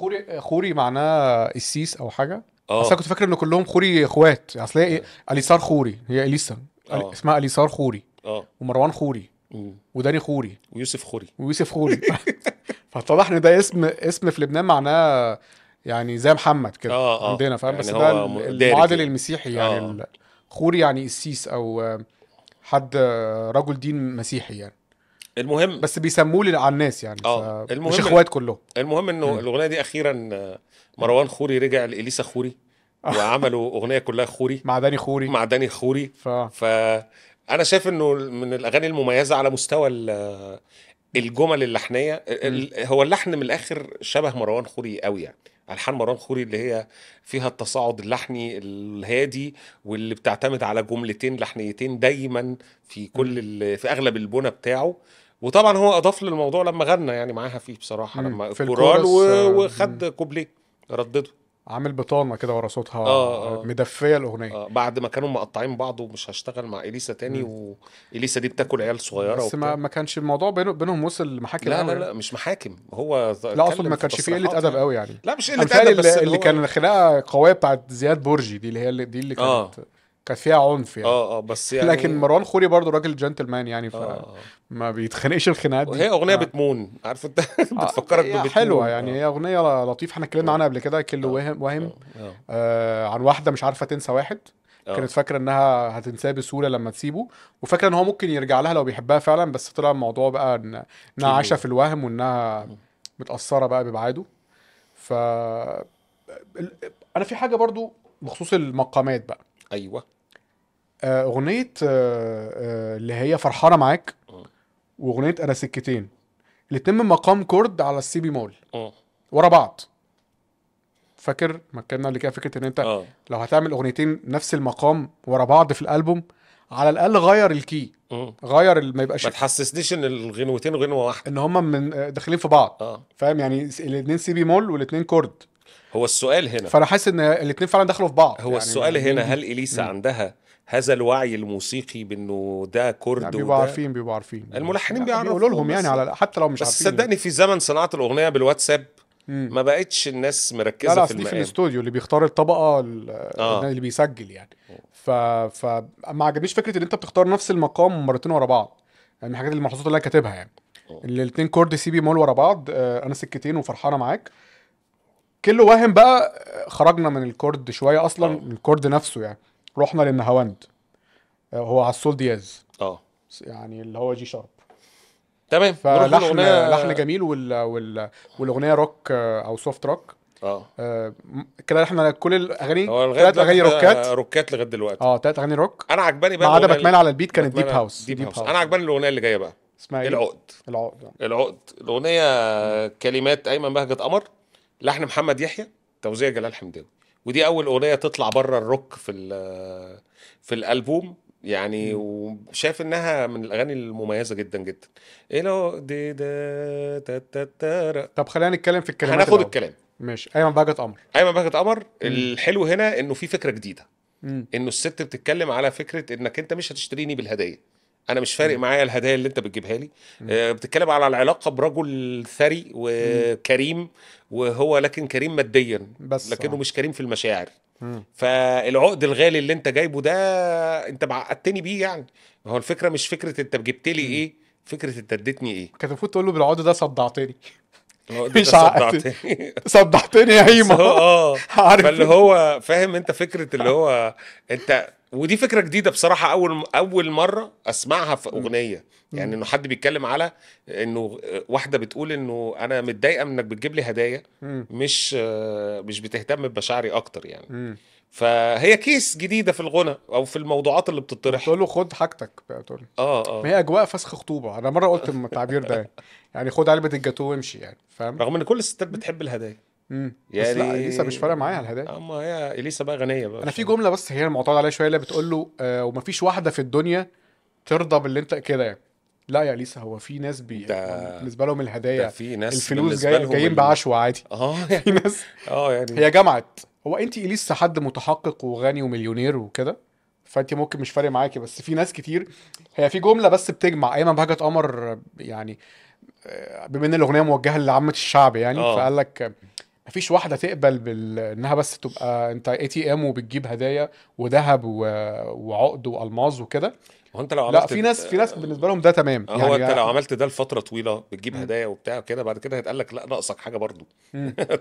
خوري معناه السيس او حاجه. اصل كنت فاكر ان كلهم خوري اخوات. اصل هي اليسار خوري. هي اليسا اسمها اليسار خوري ومروان خوري وداني خوري ويوسف خوري فاتضح ان ده اسم في لبنان معناه يعني زي محمد كده عندنا فاهم. يعني بس ده المعادل المسيحي يعني خوري يعني قسيس او حد رجل دين مسيحي يعني. المهم بس بيسموه على الناس يعني مش اخوات كلهم. المهم انه الاغنيه دي اخيرا مروان خوري رجع لإليسا خوري وعملوا اغنيه كلها خوري مع داني خوري انا شايف انه من الاغاني المميزه على مستوى الجمل اللحنيه. هو اللحن من الاخر شبه مروان خوري قوي. يعني الحان مروان خوري اللي هي فيها التصاعد اللحني الهادي واللي بتعتمد على جملتين لحنيتين دايما في كل في اغلب البنى بتاعه. وطبعا هو اضاف للموضوع لما غنى يعني معاها فيه بصراحه لما الكورال وخد كوبليه ردده عامل بطانه كده ورا صوتها مدفيه الاغنيه بعد ما كانوا مقطعين بعض ومش هشتغل مع اليسا تاني واليسا دي بتاكل عيال صغيره بس ما كانش الموضوع بينهم وصل محاكم. لا لا لا مش محاكم هو لا اصلا ما كانش فيه قله ادب قوي يعني. لا مش قله ادب بس اللي كان خناقه قويه بتاعت زياد برجي دي اللي هي دي اللي كانت فيها عنف يعني بس يعني لكن مروان خوري برضو راجل جنتلمان يعني فما بيتخانقش الخناقات دي. هي اغنيه بتمون عارف انت بتفكرك ببتمون حلوه يعني هي اغنيه لطيفه احنا اتكلمنا عنها قبل كده كله وهم عن واحده مش عارفه تنسى واحد كانت فاكره انها هتنساه بسهوله لما تسيبه وفاكره ان هو ممكن يرجع لها لو بيحبها فعلا بس طلع الموضوع بقى انها عايشه في الوهم وانها متاثره بقى ببعاده. ف انا في حاجه برضو بخصوص المقامات بقى ايوه اغنيه اللي هي فرحانه معاك واغنيه انا سكتين الاتنين من مقام كورد على السي بي مول ورا بعض. فاكر ما اتكلمنا قبل كده فكره ان انت لو هتعمل اغنيتين نفس المقام ورا بعض في الالبوم على الاقل غير الكي غير ما يبقاش ما تحسسنيش ان الغنوتين غنوه واحده ان هم من داخلين في بعض فاهم يعني الاتنين سي بي مول والاتنين كورد. هو السؤال هنا فانا حاسس ان الاثنين فعلا دخلوا في بعض. هو يعني السؤال هنا هل اليسا عندها هذا الوعي الموسيقي بانه ده كرد يعني بيبقوا عارفين الملحنين بيقولوا لهم يعني على حتى لو مش عارفين بس صدقني في زمن صناعه الاغنيه بالواتساب ما بقتش الناس مركزه لا في المقام في الاستوديو اللي بيختار الطبقه اللي بيسجل يعني فما عجبنيش فكره ان انت بتختار نفس المقام مرتين ورا بعض يعني من الحاجات اللي الملحوظات اللي انا كاتبها يعني الاثنين كورد سي بي مول ورا بعض انا سكتين وفرحانه معاك كله واهم بقى خرجنا من الكورد شويه اصلا الكورد نفسه يعني رحنا للنهاوند هو على السول دياز يعني اللي هو جي شارب تمام فلحن لحن جميل والاغنيه روك او سوفت روك كده احنا كل الاغاني ثلاث اغاني روكات لغايه دلوقتي ثلاث اغاني روك. انا عجباني بقى ما عدا بتميل على البيت كانت ديب هاوس. انا عجباني الاغنيه اللي جايه بقى اسمها ايه العقد الاغنيه كلمات ايمن بهجت قمر لحن محمد يحيى توزيع جلال حمداوي ودي اول اغنيه تطلع بره الروك في الالبوم يعني وشايف انها من الاغاني المميزه جدا جدا. ايه لو دي دا تا تا تا طب خلينا نتكلم في الكلمات هناخد الكلام ماشي. ايمن بهجت قمر الحلو هنا انه في فكره جديده انه الست بتتكلم على فكره انك انت مش هتشتريني بالهدايا انا مش فارق معايا الهدايا اللي انت بتجيبها لي. بتتكلم على العلاقه برجل ثري وكريم وهو لكن كريم ماديا بس لكنه مش كريم في المشاعر فالعقد الغالي اللي انت جايبه ده انت بعقدتني بيه يعني. هو الفكره مش فكره انت جبت لي ايه فكره انت اديتني ايه. كانت المفروض تقول له بالعقد ده صدعتني مش صدعتني يا هيما فاللي هو فاهم انت فكره اللي هو انت ودي فكره جديده بصراحه اول مره اسمعها في اغنيه يعني انه حد بيتكلم على انه واحده بتقول انه انا متضايقه منك بتجيب لي هدايا مش بتهتم بمشاعري اكتر يعني فهي كيس جديده في الغنى او في الموضوعات اللي بتطرح بتقول له خد حاجتك بتقول ما هي اجواء فسخ خطوبه. انا مره قلت التعبير ده يعني خد علبه الجاتوه وامشي يعني فاهم رغم ان كل الستات بتحب الهدايا يعني لا اليسا مش فارقه معايا على الهدايا اما هي اليسا بقى غنيه بقى. انا في جمله بس هي المعترض عليها شويه اللي بتقول له ومفيش واحده في الدنيا ترضى باللي انت كده يعني. لا يا اليسا هو في ناس بالنسبه لهم الهدايا الفلوس جايين بعشوه عادي يعني في ناس يعني هي جمعت هو انت اليسا حد متحقق وغني ومليونير وكده فانت ممكن مش فارق معاكي بس في ناس كتير. هي في جمله بس بتجمع ايمن بهجت قمر يعني بما ان الاغنيه موجهه لعامه الشعب يعني فقال لك مفيش واحده تقبل انها بس تبقى انت ATM وبتجيب هدايا وذهب وعقد والماظ وكده. هو انت لو عملت لا في ناس بالنسبه لهم ده تمام يعني هو انت لو عملت ده لفتره طويله بتجيب هدايا وبتاع كده بعد كده هيتقال لك لا ناقصك حاجه برضو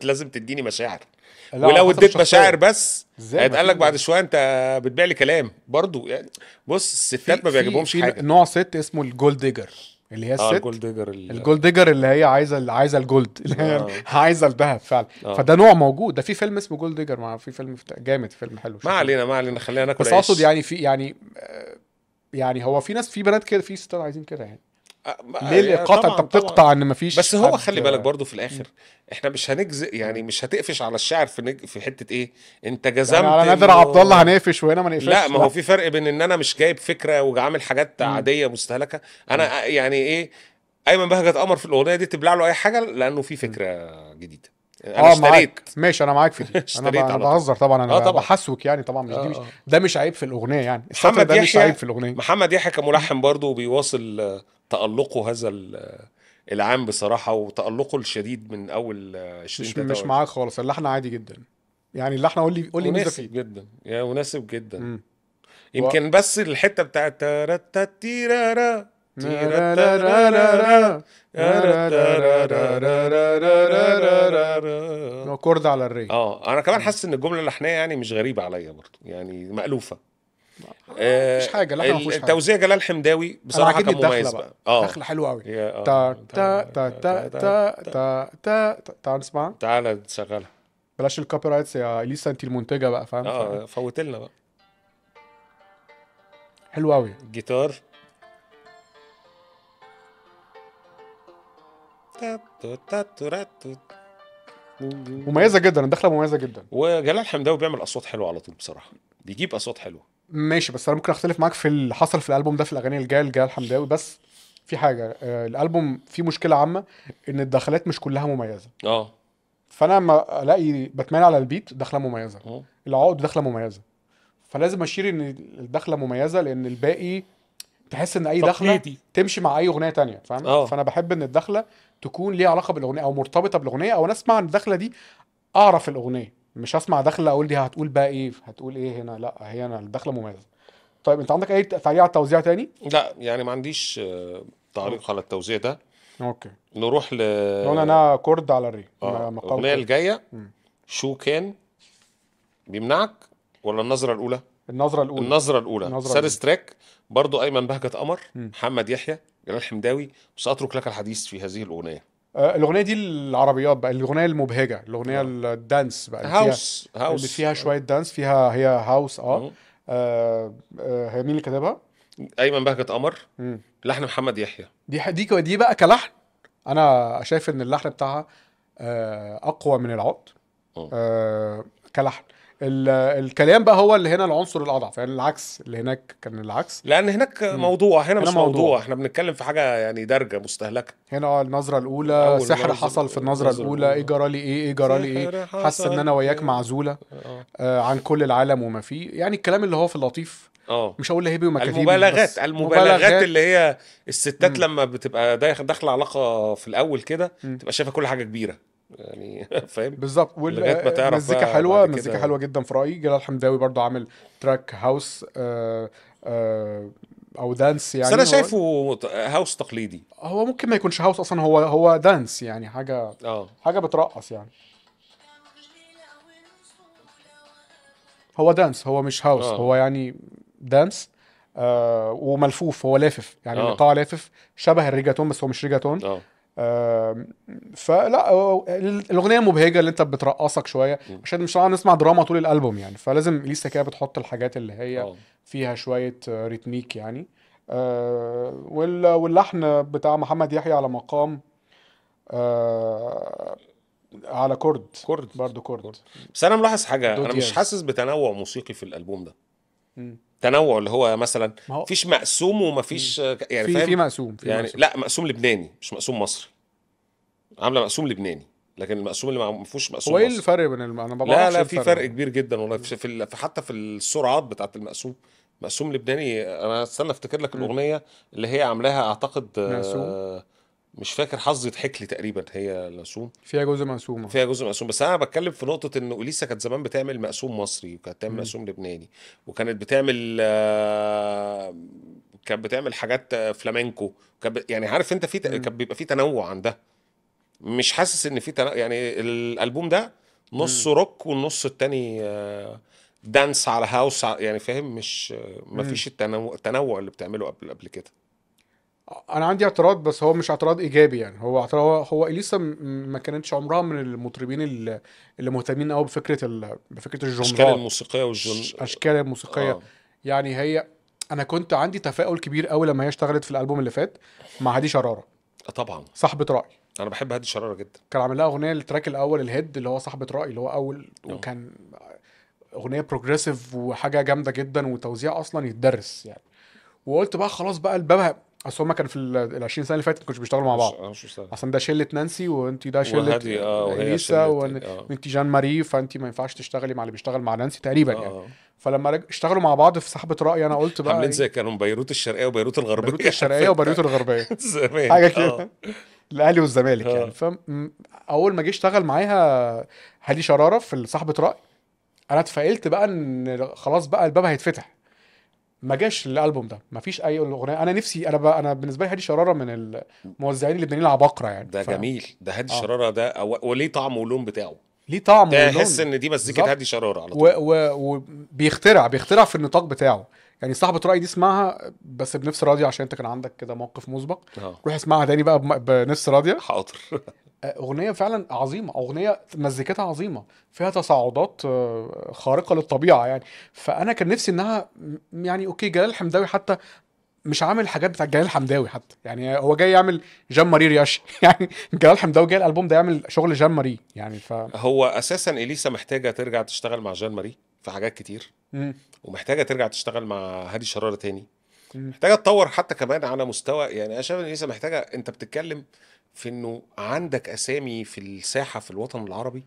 لازم تديني مشاعر ولو اديت مشاعر بس هيتقال لك بعد شويه انت بتبيع لي كلام برضو يعني. بص الستات ما بيعجبهمش حاجه. في نوع ست اسمه الجولد ديجر اللي هي الست الجولد ديجر اللي هي عايزه الجولد اللي هي عايزه الذهب فعلا فده نوع موجود. ده في فيلم اسمه جولد ديجر مع في فيلم جامد فيلم حلو ما علينا خلينا ناكل بس اقصد يعني في يعني هو في ناس في بنات كده في ستات عايزين كده يعني ليه القطع انت بتقطع ان مفيش بس هو خلي بالك برضو في الاخر احنا مش هنجزئ يعني مش هتقفش على الشعر في حته ايه انت جزمت يعني على نادر عبد الله هنقفش وهنا ما نقفش. لا ما هو في فرق بين ان انا مش جايب فكره وعامل حاجات عاديه مستهلكه انا يعني ايه ايمن بهجت قمر في الاغنيه دي تبلع له اي حاجه لانه في فكره جديده انا اشتريت ماشي انا معاك في دي انا بهزر طبعا انا بحسوك يعني طبعا مش دي مش ده مش عيب في الاغنيه يعني السطر ده مش عيب في الاغنيه. محمد يحيى كملحن برضه بيواصل تألقه هذا العام بصراحه وتألقه الشديد من اول 20 مش معاك خالص. اللحن عادي جدا يعني اللحن قول لي ميزه فيه جدا يعني مناسب جدا يمكن بس الحته بتاعت تيرارا كورد على الري انا كمان حاسس ان الجمله اللحنيه يعني مش غريبه عليا برضه يعني مألوفه مش حاجه لا مفيش حاجه. توزيع جلال حمداوي بصراحه كان مميز بقى دخله حلوه قوي تا تا تا تا تا تا تعال نسمعها تعال نشغلها بلاش الكوبي رايتس يا اليسا انت المنتجه بقى فاهم فوتلنا بقى حلوه قوي الجيتار مميزه جدا الدخله مميزه جدا وجلال حمداوي بيعمل اصوات حلوه على طول بصراحه بيجيب اصوات حلوه ماشي بس انا ممكن اختلف معاك في اللي حصل في الالبوم ده في الاغاني الجايه لجلال حمداوي بس في حاجه الالبوم فيه مشكله عامه ان الدخلات مش كلها مميزه فانا لما الاقي باتمان على البيت دخله مميزه العقد دخله مميزه فلازم اشير ان الدخله مميزه لان الباقي تحس ان اي دخله تمشي مع اي اغنيه ثانيه فاهم فانا بحب ان الدخله تكون ليها علاقه بالاغنيه او مرتبطه بالاغنيه او انا اسمع ان الدخله دي اعرف الاغنيه مش اسمع دخله اقول دي هتقول بقى ايه هتقول ايه هنا لا هي انا الدخله مميزه. طيب انت عندك اي تعليق على التوزيع تاني؟ لا يعني ما عنديش تعليق على التوزيع ده. اوكي نروح ل انا كورد على الري الاغنيه الجايه شو كان بيمنعك ولا النظره الاولى؟ النظره الاولى سادس تراك برضه ايمن بهجت قمر محمد يحيى جلال حمداوي سأترك لك الحديث في هذه الاغنيه. الاغنيه دي العربيات بقى الاغنيه المبهجه الاغنيه الدانس بقى هاوس اللي فيها شويه دانس فيها هي هاوس هي مين اللي كتبها؟ ايمن بهجت قمر لحن محمد يحيى دي بقى كلحن انا شايف ان اللحن بتاعها اقوى من العقد كلحن الكلام بقى هو اللي هنا العنصر الاضعف يعني العكس اللي هناك كان العكس لان هناك موضوع هنا مش موضوع احنا بنتكلم في حاجه يعني درجه مستهلكه هنا النظره الاولى سحر حصل في النظره الاولى ايه جرى لي ايه حاسس ان انا وياك معزوله عن كل العالم وما فيه يعني الكلام اللي هو في اللطيف مش هقول لهيبي ومكاتيب المبالغات اللي هي الستات لما بتبقى داخله علاقه في الاول كده تبقى شايفه كل حاجه كبيره يعني فاهم بالظبط مزيكا حلوه جدا في رايي. جلال حمداوي برضو عامل تراك هاوس او دانس يعني بس انا شايفه هاوس تقليدي هو ممكن ما يكونش هاوس اصلا هو دانس يعني حاجه حاجه بترقص يعني هو دانس هو مش هاوس هو يعني دانس وملفوف هو لافف يعني الايقاع لافف شبه الريجاتون بس هو مش ريجاتون فلا الاغنيه مبهجه اللي انت بترقصك شويه عشان مش عارف نسمع دراما طول الالبوم يعني فلازم اليسا كده بتحط الحاجات اللي هي فيها شويه ريتميك يعني واللحن بتاع محمد يحيى على مقام على كورد برضه كورد بس انا ملاحظ حاجه انا مش حاسس بتنوع موسيقي في الالبوم ده تنوع اللي هو مثلا مفيش مقسوم ومفيش يعني في مقسوم يعني لا مقسوم لبناني مش مقسوم مصري عامله مقسوم لبناني لكن المقسوم اللي ما فيهوش مقسوم هو ايه الفرق بين انا ما بعرفش لا في فرق كبير جدا والله في حتى في السرعات بتاعه المقسوم مقسوم لبناني انا استنى افتكر لك الاغنيه اللي هي عاملاها اعتقد مش فاكر حظ يضحك لي تقريبا هي مقسوم فيها جزء مقسوم بس انا بتكلم في نقطه ان اليسا كانت زمان بتعمل مقسوم مصري وكانت بتعمل مقسوم لبناني وكانت بتعمل حاجات فلامينكو يعني عارف انت في كان بيبقى في تنوع عندها مش حاسس ان في يعني الالبوم ده نص روك والنص التاني دانس على هاوس يعني فاهم مش مفيش التنوع اللي بتعمله قبل كده. انا عندي اعتراض بس هو مش اعتراض ايجابي يعني هو اعتراض هو اليسا ما كانتش عمرها من المطربين اللي مهتمين قوي بفكره الجنرات الاشكال الموسيقيه الاشكال الموسيقيه يعني هي انا كنت عندي تفاؤل كبير قوي لما هي اشتغلت في الالبوم اللي فات مع هادي شراره طبعا صاحبه راي انا بحب هادي شراره جدا كان عامل لها اغنيه التراك الاول الهيد اللي هو صاحبه راي اللي هو اول وكان اغنيه بروجريسيف وحاجه جامده جدا وتوزيع اصلا يتدرس يعني وقلت بقى خلاص بقى الباب اصل هما كانوا في ال 20 سنه اللي فاتت كانوا بيشتغلوا مع بعض اصلا. ده شله نانسي وانت ده شله إليسا وانت جان ماري، فانت ما ينفعش تشتغلي مع اللي بيشتغل مع نانسي تقريبا يعني. فلما اشتغلوا مع بعض في سحبه راي، انا قلت بقى عاملين زي كانوا بيروت الشرقيه وبيروت الغربيه، بيروت الشرقيه وبيروت الغربيه زمان حاجه كده، الاهلي والزمالك يعني. فاول ما جه اشتغل معاها هادي شراره في سحبه راي، انا اتفائلت بقى ان خلاص بقى الباب هيتفتح. ما جاش الالبوم ده، ما فيش اي اغنيه. انا نفسي انا بالنسبه لي هادي شراره من الموزعين اللبنانيين العباقره يعني. ده جميل، ده هادي شراره ده وليه طعم ولون بتاعه، ليه طعم ولون، تحس ان دي مزيكه هادي شراره على طول. وبيخترع في النطاق بتاعه يعني. صاحبه راي دي اسمعها بس بنفس راضيه، عشان انت كان عندك كده موقف مسبق. روح اسمعها تاني بقى بنفس راضيه. حاضر. اغنيه فعلا عظيمه، اغنيه مزيكتها عظيمه، فيها تصاعدات خارقه للطبيعه يعني. فانا كان نفسي انها يعني اوكي، جلال الحمداوي حتى مش عامل حاجات بتاع جلال الحمداوي حتى يعني، هو جاي يعمل جان ماري رياشي يعني. جلال الحمداوي جاي الالبوم ده يعمل شغل جان ماري يعني. هو اساسا اليسا محتاجه ترجع تشتغل مع جان ماري في حاجات كتير، ومحتاجه ترجع تشتغل مع هادي شراره تاني، محتاجه تطور حتى كمان على مستوى يعني. انا شايف ان اليسا محتاجه، انت بتتكلم في انه عندك اسامي في الساحه في الوطن العربي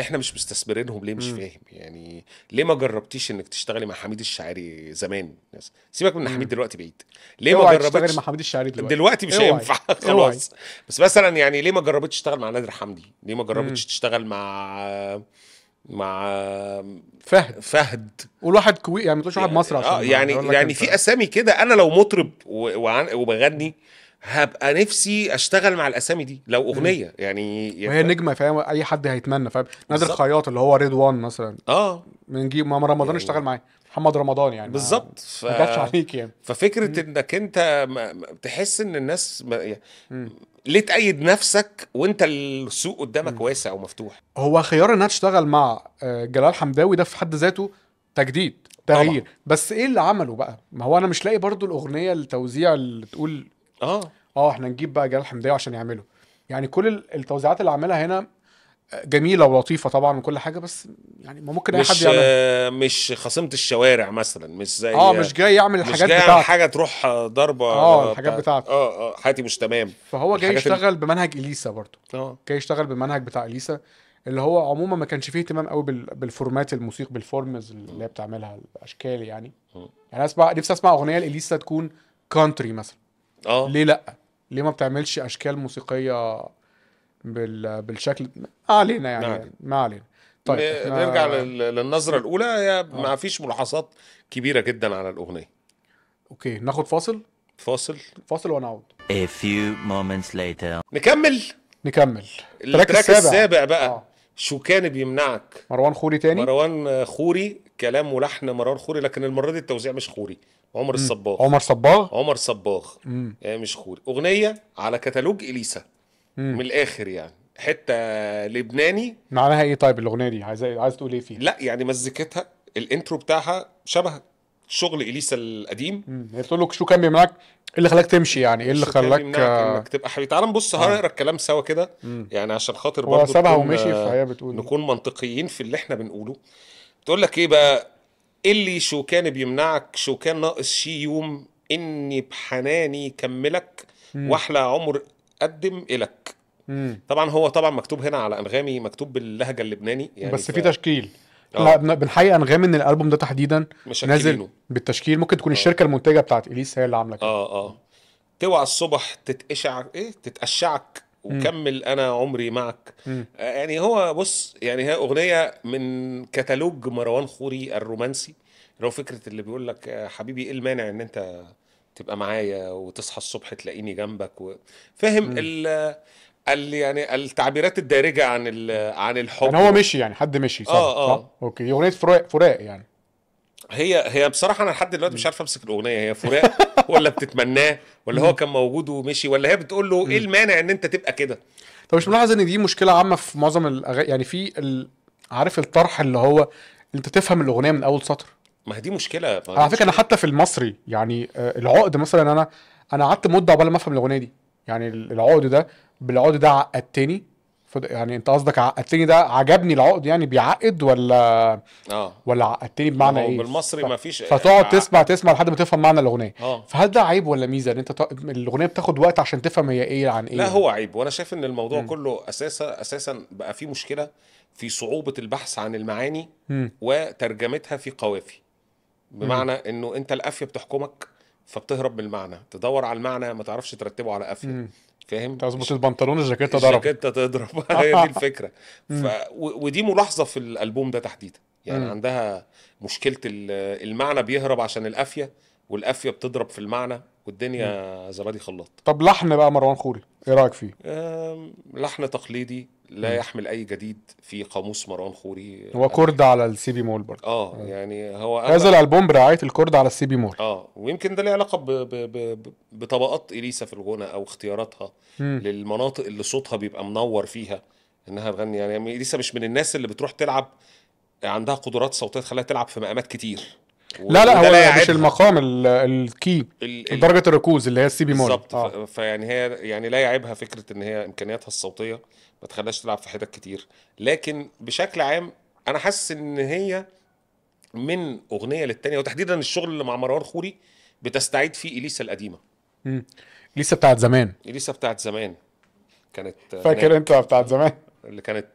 احنا مش مستثمرينهم ليه، مش فاهم يعني. ليه ما جربتيش انك تشتغلي مع حميد الشاعري زمان؟ سيبك من حميد دلوقتي بعيد، ليه ما جربتش تشتغل مع حميد الشاعري دلوقتي مش هينفع خلاص. بس مثلا يعني ليه ما جربتش تشتغل مع نادر حمدي؟ ليه ما جربتش تشتغل مع فهد والواحد كوي يعني، مش واحد مصري عشان يعني في اسامي كده. انا لو مطرب وبغني هبقى نفسي اشتغل مع الاسامي دي لو اغنيه يعني وهي نجمه، فاهم؟ اي حد هيتمنى، فاهم؟ نادر خياط اللي هو رضوان مثلا من جيب ماما رمضان يعني، اشتغل معاه محمد رمضان يعني بالظبط. ما جاتش عليك يعني. ففكره انك انت تحس ان الناس ليه تأيد نفسك وانت السوق قدامك واسع ومفتوح. هو خيار انها تشتغل مع جلال حمداوي ده في حد ذاته تجديد، تغيير. بس ايه اللي عمله بقى؟ ما هو انا مش لاقي برضو الاغنيه التوزيع اللي تقول احنا نجيب بقى جلال حمداوي عشان يعمله يعني. كل التوزيعات اللي عاملها هنا جميله ولطيفه طبعا من كل حاجه، بس يعني ما ممكن اي حد يعمل. مش خصمت الشوارع مثلا، مش زي مش جاي يعمل الحاجات بتاعته، حاجه تروح ضربه الحاجات بتاعته حياتي مش تمام. فهو جاي يشتغل بمنهج اليسا برضو، جاي يشتغل بالمنهج بتاع اليسا اللي هو عموما ما كانش فيه اهتمام قوي بالفورمات الموسيقى، بالفورمز اللي هي بتعملها الاشكال يعني. يعني اسمع، نفسي اسمع اغنيه لاليسا تكون كانتري مثلا. ليه لا؟ ليه ما بتعملش اشكال موسيقيه بالشكل؟ علينا يعني، ما علينا. طيب نرجع للنظره الاولى. ما فيش ملاحظات كبيره جدا على الاغنيه. اوكي، ناخد فاصل ونعود. A few moments later. نكمل التراك السابع بقى. شو كان بيمنعك؟ مروان خوري، كلام ولحن مروان خوري، لكن المره دي التوزيع مش خوري، عمر صباغ يعني مش خوري. اغنيه على كتالوج اليسا من الاخر يعني، حته لبناني. معناها ايه طيب الاغنيه دي؟ عايز تقول ايه فيها؟ لا يعني مزيكتها، الانترو بتاعها شبه شغل اليسا القديم. هي بتقول لك شو كان بيمنعك، ايه اللي خلاك تمشي يعني، ايه اللي خلاك انك تبقى حبيبي. تعال نبص، هنقرا الكلام سوا كده يعني عشان خاطر برضه سابها ومشي. فهي بتقول نكون منطقيين في اللي احنا بنقوله. بتقول لك ايه بقى؟ اللي شو كان بيمنعك، شو كان ناقص شي يوم اني بحناني كملك واحلى عمر قدم الك. طبعا هو مكتوب هنا على انغامي، مكتوب باللهجه اللبناني يعني، بس في تشكيل. لا بنحقيقه انغامي ان الالبوم ده تحديدا نازل بالتشكيل، ممكن تكون الشركه المنتجه بتاعت اليسا هي اللي عامله كده. توعى الصبح تتقشعك وكمل انا عمري معك. يعني هو بص يعني، هي اغنيه من كتالوج مروان خوري الرومانسي، اللي هو فكره اللي بيقول لك يا حبيبي ايه المانع ان انت تبقى معايا وتصحى الصبح تلاقيني جنبك فاهم يعني التعبيرات الدارجه عن الحب يعني. هو مشي يعني، حد مشي صح؟ صح؟ اوكي، اغنيه فراق يعني. هي بصراحه انا لحد دلوقتي مش عارف امسك الاغنيه، هي فراق ولا بتتمناه، ولا هو كان موجود ومشي، ولا هي بتقول له ايه المانع ان انت تبقى كده. طب مش ملاحظ ان دي مشكله عامه في معظم الاغاني يعني، في عارف الطرح اللي هو انت تفهم الاغنيه من اول سطر؟ ما دي مشكله على فكره. انا حتى في المصري يعني العقد مثلا، انا قعدت مده عقبال ما افهم الاغنيه دي يعني. العقد ده عقدتني يعني انت قصدك عقدتني، ده عجبني العقد يعني بيعقد ولا ولا عقدتني بمعنى ايه؟ بالمصري مفيش فتقعد تسمع لحد ما تفهم معنى الاغنيه. فهل ده عيب ولا ميزه ان انت الاغنيه بتاخد وقت عشان تفهم هي ايه عن ايه؟ لا هو عيب، وانا شايف ان الموضوع كله اساسا بقى فيه مشكله في صعوبه البحث عن المعاني وترجمتها في قوافي، بمعنى انه انت القافيه بتحكمك فبتهرب من المعنى، تدور على المعنى ما تعرفش ترتبه على قافيه، فاهم؟ تظبط البنطلون الجاكيته ضرب، الجاكيته تضرب. هي دي الفكره. ودي ملاحظه في الالبوم ده تحديدا، يعني عندها مشكله المعنى بيهرب عشان القافيه، والقافيه بتضرب في المعنى، والدنيا زبادي خلاط. طب لحن بقى مروان خوري ايه رايك فيه؟ لحن تقليدي لا يحمل اي جديد في قاموس مروان خوري، هو كورد على السي بي مول برضه. يعني هو هذا الالبوم برعايه الكورد على السي بي مول. ويمكن ده له علاقه بطبقات اليسا في الغنى او اختياراتها للمناطق اللي صوتها بيبقى منور فيها انها تغني. يعني اليسا مش من الناس اللي بتروح تلعب، عندها قدرات صوتيه تخليها تلعب في مقامات كتير. لا هو لا مش المقام الكي، درجه الركوز اللي هي السي بي مول بالظبط. فيعني هي يعني لا يعيبها فكره ان هي امكانياتها الصوتيه ما تخليهاش تلعب في حتت كتير، لكن بشكل عام انا حاسس ان هي من اغنيه للتانيه، وتحديدا الشغل اللي مع مروان خوري بتستعيد فيه اليسا القديمه. اليسا بتاعت زمان، اليسا بتاعت زمان كانت، فاكر انت بتاعت زمان اللي كانت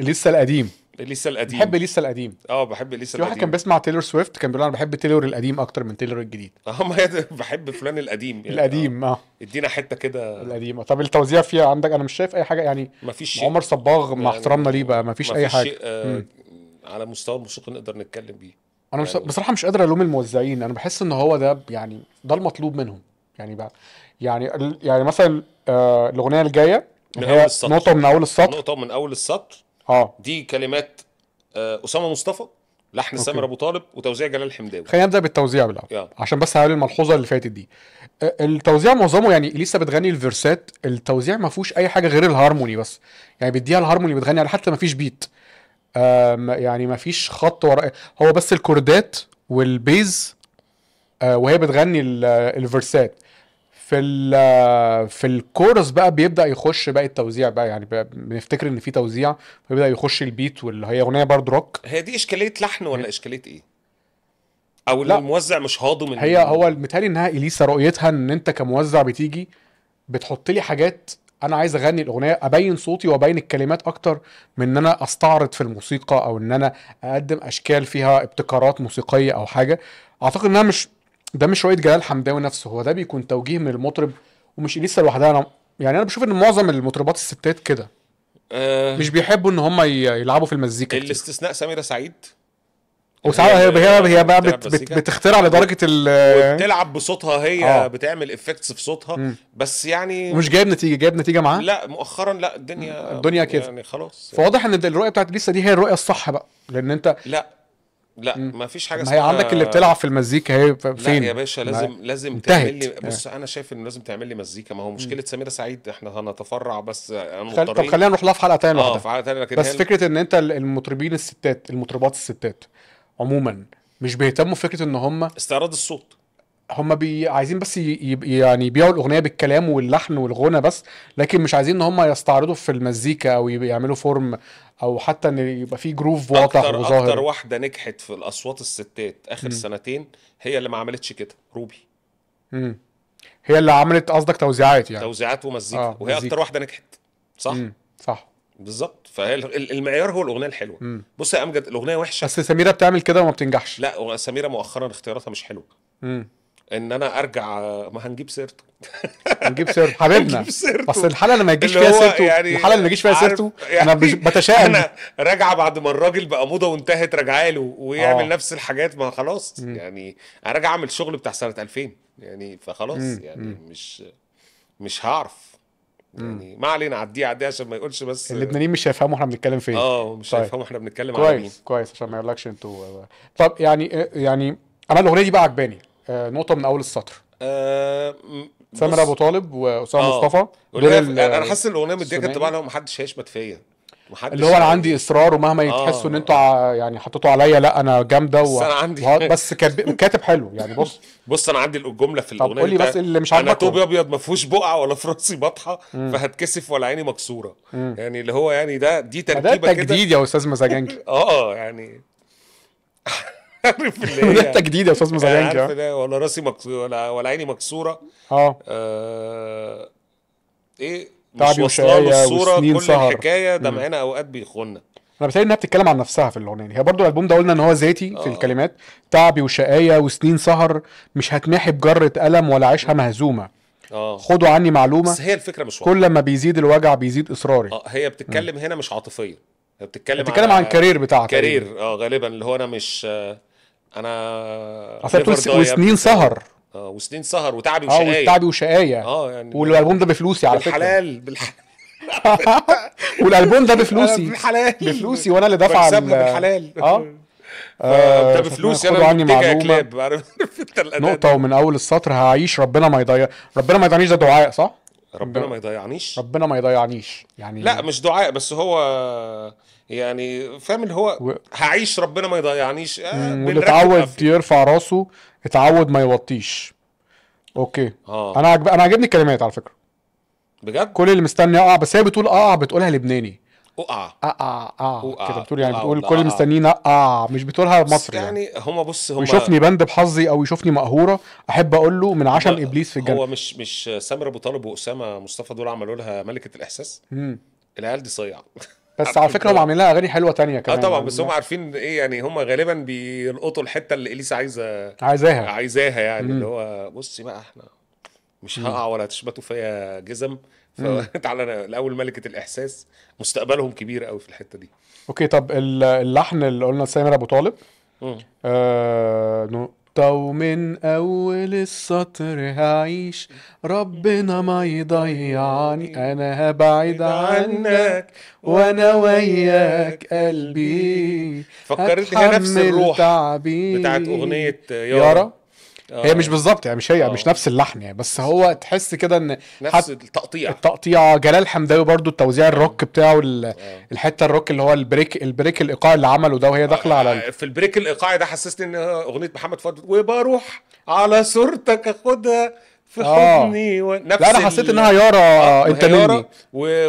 اليسا القديم، اليسا القديم. بحب اليسا القديم. بحب اليسا القديم. واحد كان بيسمع تايلور سويفت كان بيقول انا بحب تايلور القديم اكتر من تايلور الجديد. ما بحب فلان القديم يعني. القديم. ادينا حته كده القديمه. طب التوزيع فيها عندك، انا مش شايف اي حاجه يعني، مفيش عمر صباغ مع احترامنا ليه بقى مفيش اي حاجه على مستوى الموسيقى نقدر نتكلم بيه. انا يعني بصراحه مش قادر الوم الموزعين، انا بحس ان هو ده يعني ده المطلوب منهم يعني بقى. يعني مثلا الاغنيه الجايه هي نقطه من اول السطر، نقطه من اول السطر. دي كلمات أسامة مصطفى، لحن سامر أبو طالب، وتوزيع جلال حمداوي. خلينا نبدأ بالتوزيع بالأول عشان بس هقول الملحوظة اللي فاتت دي. التوزيع معظمه يعني لسه بتغني الفيرسات، التوزيع ما فيهوش أي حاجة غير الهارموني بس، يعني بيديها الهارموني بتغني على، حتى ما فيش بيت، يعني ما فيش خط وراء، هو بس الكوردات والبيز وهي بتغني الفيرسات. في الكورس بقى بيبدا يخش بقى التوزيع بقى، يعني بنفتكر ان في توزيع، فبيبدا يخش البيت، واللي هي اغنيه برضه روك. هي دي اشكاليه لحن ولا اشكاليه ايه؟ او لا الموزع مش هاضم. هي هو متهيألي انها اليسا رؤيتها ان انت كموزع بتيجي بتحط لي حاجات، انا عايز اغني الاغنيه ابين صوتي وابين الكلمات اكتر من ان انا استعرض في الموسيقى، او ان انا اقدم اشكال فيها ابتكارات موسيقيه او حاجه. اعتقد انها مش ده، مش رؤية جلال حمداوي نفسه، هو ده بيكون توجيه من المطرب ومش اليسا لوحدها. انا بشوف ان معظم المطربات الستات كده مش بيحبوا ان هم يلعبوا في المزيكا، الاستثناء سميرة سعيد، وساعات هي بقى بتخترع لدرجه بتلعب بصوتها، هي بتعمل افكتس في صوتها بس يعني مش جايب نتيجه معاها. لا مؤخرا لا، الدنيا كده يعني خلاص. فواضح ان الرؤيه بتاعت اليسا دي هي الرؤيه الصح بقى، لان انت لا ما فيش حاجه اسمها هي عندك اللي بتلعب في المزيكا هي فين. لا يا باشا، لازم تعمل لي بص انا شايف انه لازم تعمل لي مزيكا. ما هو مشكله سميره سعيد احنا هنتفرع بس انا مضطرين. طب خلينا نروح لها في حلقه ثانيه بس فكره ان انت المطربين الستات، المطربات الستات عموما مش بيهتموا فكره ان هم استعراض الصوت، هم عايزين بس يعني يبيعوا الاغنيه بالكلام واللحن والغنى بس، لكن مش عايزين ان هم يستعرضوا في المزيكا او يعملوا فورم، او حتى ان يبقى في جروف واضح وظاهر. اكتر واحده نجحت في الاصوات الستات اخر سنتين هي اللي ما عملتش كده، روبي. هي اللي عملت قصدك توزيعات، يعني توزيعات ومزيكا وهي اكتر واحده نجحت. صح صح بالظبط. فهي المعيار هو الاغنيه الحلوه. بص يا امجد، الاغنيه وحشه بس سميره بتعمل كده وما بتنجحش. لا سميره مؤخرا اختياراتها مش حلوه. ان انا ارجع، ما هنجيب سيرته. هنجيب سيرته حبيبنا، بس الحلقه اللي ما يجيش فيها سيرته، يعني الحلقه اللي ما يجيش فيها سيرته يعني انا بتشائم. انا راجعه بعد ما الراجل بقى موضه وانتهت، راجعه له ويعمل نفس الحاجات، ما خلاص. يعني انا راجع اعمل شغل بتاع سنه 2000 يعني، فخلاص يعني مش هعرف يعني. ما علينا، عديه عشان ما يقولش بس اللبنانيين مش هيفهموا احنا بنتكلم فين. مش هيفهموا احنا بنتكلم على مين. كويس عشان ما يقولكش انتوا. طب يعني انا الاغنيه دي بقى عجباني، نقطة من أول السطر. سامر أبو طالب وأسامة مصطفى. أنا حاسس الأغنية مدية كانت تبقى لهم محدش هيشمت فيا. اللي هو انا عندي اصرار ومهما يتحسوا ان انتوا يعني حطيتوا عليا لا انا جامده بس انا عندي بس كاتب حلو يعني. بص انا عندي الجمله في الاغنيه قول لي بس اللي مش عاجبك. انا طوبي ابيض ما فيهوش بقعه ولا في راسي بطحه فهتكسف ولا عيني مكسوره يعني اللي هو يعني دي تركيبه كده. ده تجديد يا استاذ مزاجنجي. يعني عارف اللي هي ده تجديد يا استاذ مزاجنجي. عارف ده ولا راسي مكسوره ولا عيني مكسوره. ايه مش واصله له الصوره كل سهر. الحكايه ده معانا اوقات بيخوننا. انا بتهيألي انها بتتكلم عن نفسها في الاغنيه. هي برضو الالبوم ده قلنا ان هو ذاتي في الكلمات. تعبي وشقايه وسنين سهر مش هتمحي بجره قلم ولا عيشها مهزومه. خدوا عني معلومه. بس هي الفكره مش واضحه. كل ما بيزيد الوجع بيزيد اصراري. هي بتتكلم هنا مش عاطفيه. هي بتتكلم عن كارير بتاعتك. كارير غالبا اللي هو انا مش انا وسنين سهر. وسنين سهر وتعبي وشقايه. وتعبي وشقايه. يعني والالبوم ده بفلوسي على فكره. بالحلال والالبوم ده بفلوسي. بفلوسي وانا اللي دافع بكسبنا بالحلال. ده بفلوسي انا اللي بتجي كلاب عارف انت نقطه ومن اول السطر هعيش ربنا ما يضيع. ربنا ما يضيعنيش ده دعاء صح؟ ربنا ما يضيعنيش. ربنا ما يضيعنيش يعني لا مش دعاء بس هو يعني فاهم اللي هو هعيش ربنا ما يضيعنيش. واللي اتعود يرفع راسه اتعود ما يوطيش. اوكي. انا عاجبني الكلمات على فكره بجد. كل اللي مستني اقع. بس هي بتقول بتقولها لبناني. اقع كده بتقول يعني بتقول كل مستنيين اقع. مش بتقولها مصري يعني. هما بص هما يشوفني بند بحظي او يشوفني مقهوره احب اقول له من عشم ابليس في الجنه. هو مش سامر ابو طالب واسامه مصطفى دول عملوا لها ملكه الاحساس. العيال دي صيعه بس على فكره هم عاملين لها اغاني حلوه تانية كمان. طبعا بس هم عارفين ايه يعني. هم غالبا بيلقطوا الحته اللي اليسا عايزاها يعني اللي هو بصي بقى احنا مش هقع ولا هتشبطوا فيا جزم فتعالى الاول ملكه الاحساس. مستقبلهم كبير قوي في الحته دي. اوكي. طب اللحن اللي قلنا سامر ابو طالب. نقطه ومن اول السطر هعيش ربنا ما يضيعني انا هبعد عنك وانا وياك قلبي. فكرت هي نفس الروح بتاعت اغنيه يارا. هي مش بالظبط يعني مش هي مش نفس اللحن يعني بس هو تحس كده ان نفس التقطيع. جلال حمداوي برضو التوزيع الروك بتاعه. الحته الروك اللي هو البريك الايقاعي اللي عمله ده وهي داخله على في البريك الايقاعي ده حسسني ان اغنيه محمد فؤاد وبروح على صورتك اخدها في حضني ونفس. لا انا حسيت انها يارا. انت مني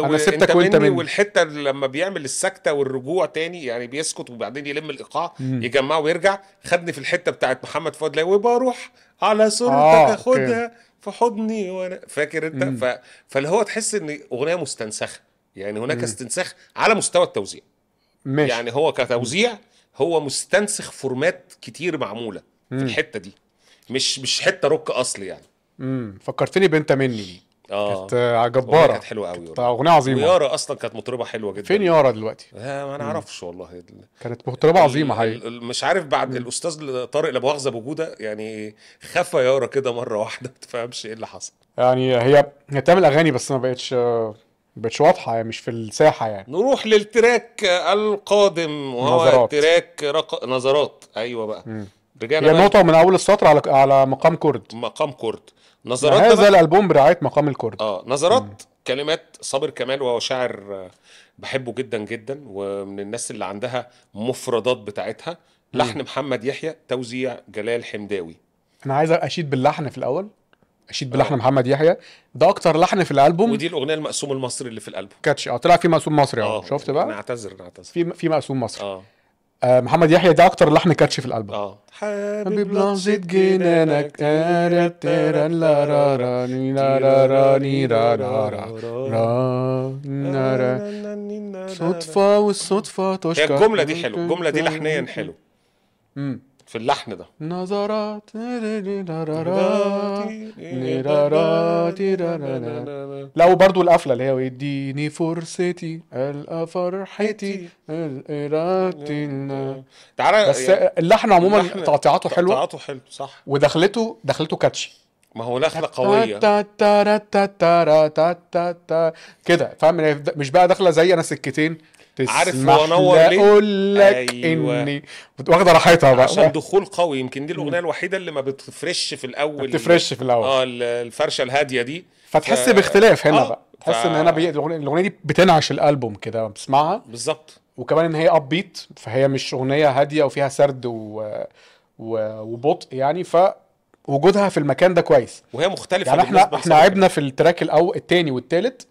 انا سبتك وانت مني. والحته لما بيعمل السكته والرجوع تاني يعني بيسكت وبعدين يلم الايقاع يجمعه ويرجع. خدني في الحته بتاعت محمد فؤاد وبروح على صورتك اخدها في حضني وانا فاكر انت. فاللي هو تحس ان اغنيه مستنسخه يعني. هناك استنساخ على مستوى التوزيع ماشي. يعني هو كتوزيع هو مستنسخ فورمات كتير معموله في الحته دي. مش حته روك اصلي يعني. فكرتني بنت مني. كانت جباره. كانت حلوه قوي. اغنيه عظيمه. يارا اصلا كانت مطربه حلوه جدا. فين يارا دلوقتي؟ ما انا اعرفش والله. كانت مطربه عظيمه حقيقي. مش عارف بعد الاستاذ طارق لا مؤاخذه بوجوده يعني خفى يارا كده مره واحده. ما تفهمش ايه اللي حصل يعني. هي بتعمل اغاني بس ما بقتش واضحه. مش في الساحه يعني. نروح للتراك القادم وهو تراك نظرات. ايوه بقى. رجعنا نقطه من اول السطر على مقام كرد. مقام كرد. نظرات هذا الالبوم برعايه مقام الكرد. نظرات كلمات صابر كمال وهو شاعر بحبه جدا جدا ومن الناس اللي عندها مفردات بتاعتها. لحن محمد يحيى، توزيع جلال حمداوي. انا عايز اشيد باللحن في الاول. اشيد بلحن محمد يحيى. ده اكتر لحن في الالبوم. ودي الاغنيه المقسوم المصري اللي في الالبوم. كاتش. طلع في مقسوم مصري. شفت بقى. نعتذر في مقسوم مصري. محمد يحيى ده اكتر لحن كاتش في الالبوم. حبيب لحظه جنانك ترترن لا را را ني را را ني را را را. صدفه والصدفه تشكر. الجمله دي حلوه. الجمله دي لحنيا حلو في اللحن ده. نظرات لا. وبرضه القفله اللي هي ويديني فرصتي القى فرحتي الاراتنا. تعالى بس اللحن عموما تقطيعاته حلوه. تقطيعاته حلو صح. ودخلته كاتشي. ما هو دخله قويه كده فاهم. مش بقى داخله زي انا سكتين. عارف وانور ليه؟ اقول لك اني واخده راحتها بقى عشان دخول قوي. يمكن دي الاغنيه الوحيده اللي ما بتفرش في الاول. بتفرش في الاول الفرشه الهاديه دي. فتحس باختلاف هنا بقى. تحس ان هنا الاغنيه دي بتنعش الالبوم كده بسمعها بالظبط. وكمان ان هي اب بيت، فهي مش اغنيه هاديه وفيها سرد وبطء يعني، فوجودها في المكان ده كويس. وهي مختلفه يعني، احنا عبنا في التراك الاول الثاني والثالث،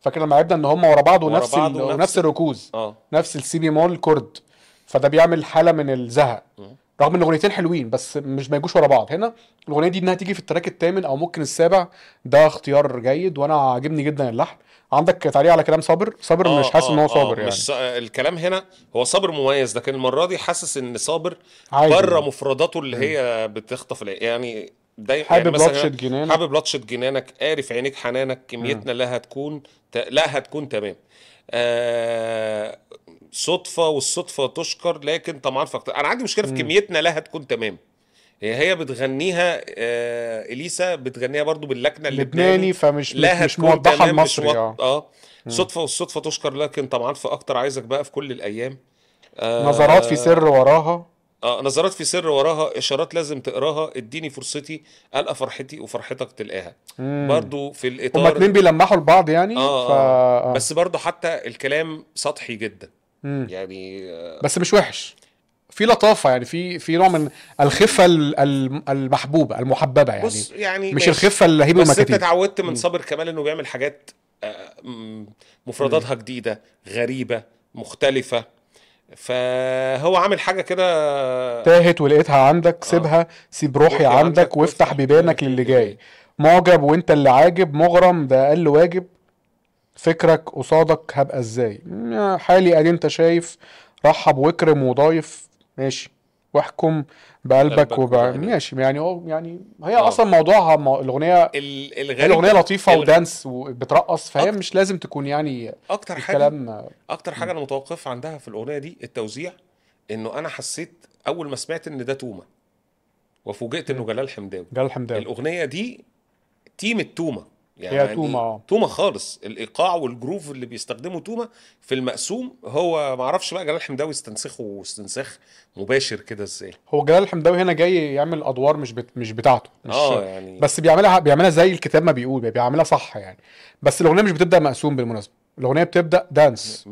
فاكر لما عبنا ان هم ورا بعض ونفس الركوز نفس السي بي مول كورد، فده بيعمل حاله من الزهق رغم ان الاغنيتين حلوين بس مش ما يجوش ورا بعض. هنا الاغنيه دي انها تيجي في التراك الثامن او ممكن السابع، ده اختيار جيد وانا عاجبني جدا اللحن. عندك تعليق على كلام صابر مش حاسس ان هو صابر يعني، مش الكلام هنا هو صابر مميز، لكن المره دي حاسس ان صابر بره مفرداته اللي هي بتخطف يعني دايما حابب يعني لطشه جنانك، حابب لطشه جنانك، قارف عينيك حنانك، كميتنا لا هتكون تمام. صدفه والصدفه تشكر، لكن طبعا انا عندي مشكله في كميتنا لا هتكون تمام. هي بتغنيها اليسا، بتغنيها برضو باللكنه اللبناني، فمش مش موضحه المصري صدفه والصدفه تشكر، لكن طبعا فاكتر عايزك بقى في كل الايام، نظرات في سر وراها، نظرات في سر وراها، اشارات لازم تقراها، اديني فرصتي القى فرحتي وفرحتك تلقاها. برضو في الاطار هما اتنين بيلمحوا لبعض يعني بس برضو حتى الكلام سطحي جدا يعني بس مش وحش، في لطافه يعني، في نوع من الخفه المحبوبه المحببه يعني، بص يعني مش الخفه اللي هي بس مكتيب. انت اتعودت من صابر كمال انه بيعمل حاجات مفرداتها جديده غريبه مختلفه، فهو عامل حاجه كده تاهت ولقيتها عندك، سيبها سيب روحي عندك وافتح بيبانك للي جاي، معجب وانت اللي عاجب، مغرم ده اقل واجب، فكرك قصادك هبقى ازاي، حالي ادي انت شايف، رحب واكرم وضايف ماشي، واحكم بقلبك ماشي يعني هي اصلا موضوعها الاغنيه لطيفه ودانس وبترقص، فهي مش لازم تكون يعني اكتر حاجه انا متوقف عندها في الاغنيه دي التوزيع، انه انا حسيت اول ما سمعت ان ده تومه، وفوجئت انه جلال حمداوي الاغنيه دي تيم التومه يعني تومه خالص، الايقاع والجروف اللي بيستخدمه تومه في المقسوم، هو معرفش بقى جلال حمداوي استنسخه استنساخ مباشر كده ازاي. هو جلال حمداوي هنا جاي يعمل ادوار مش بتاعته، مش يعني بس بيعملها زي الكتاب ما بيقول، بيعملها صح يعني. بس الاغنيه مش بتبدا مقسوم بالمناسبه، الاغنيه بتبدا دانس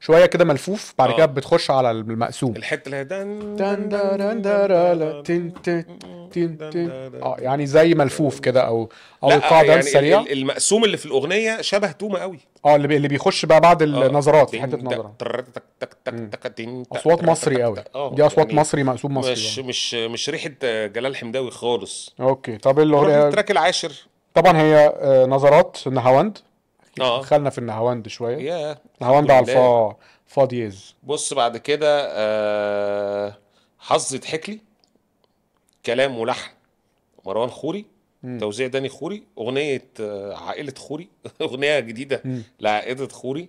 شويه كده ملفوف، بعد كده بتخش على المقسوم، الحته اللي هي يعني زي ملفوف كده او ايقاع دانس سريع. المقسوم اللي في الاغنيه شبه تومه قوي، اللي بيخش بقى بعد النظرات، حته نظرات، اصوات مصري قوي دي، اصوات مصري مقسوم مصري، مش ريحه جلال حمداوي خالص. اوكي، طب التراك العاشر طبعا هي نظرات النهاوند، دخلنا في النهاوند شويه، نهاوند على الفا دييز. بص بعد كده حظ يضحك لي، كلام ولحن مروان خوري، توزيع داني خوري، اغنيه عائله خوري اغنيه جديده لعائله خوري.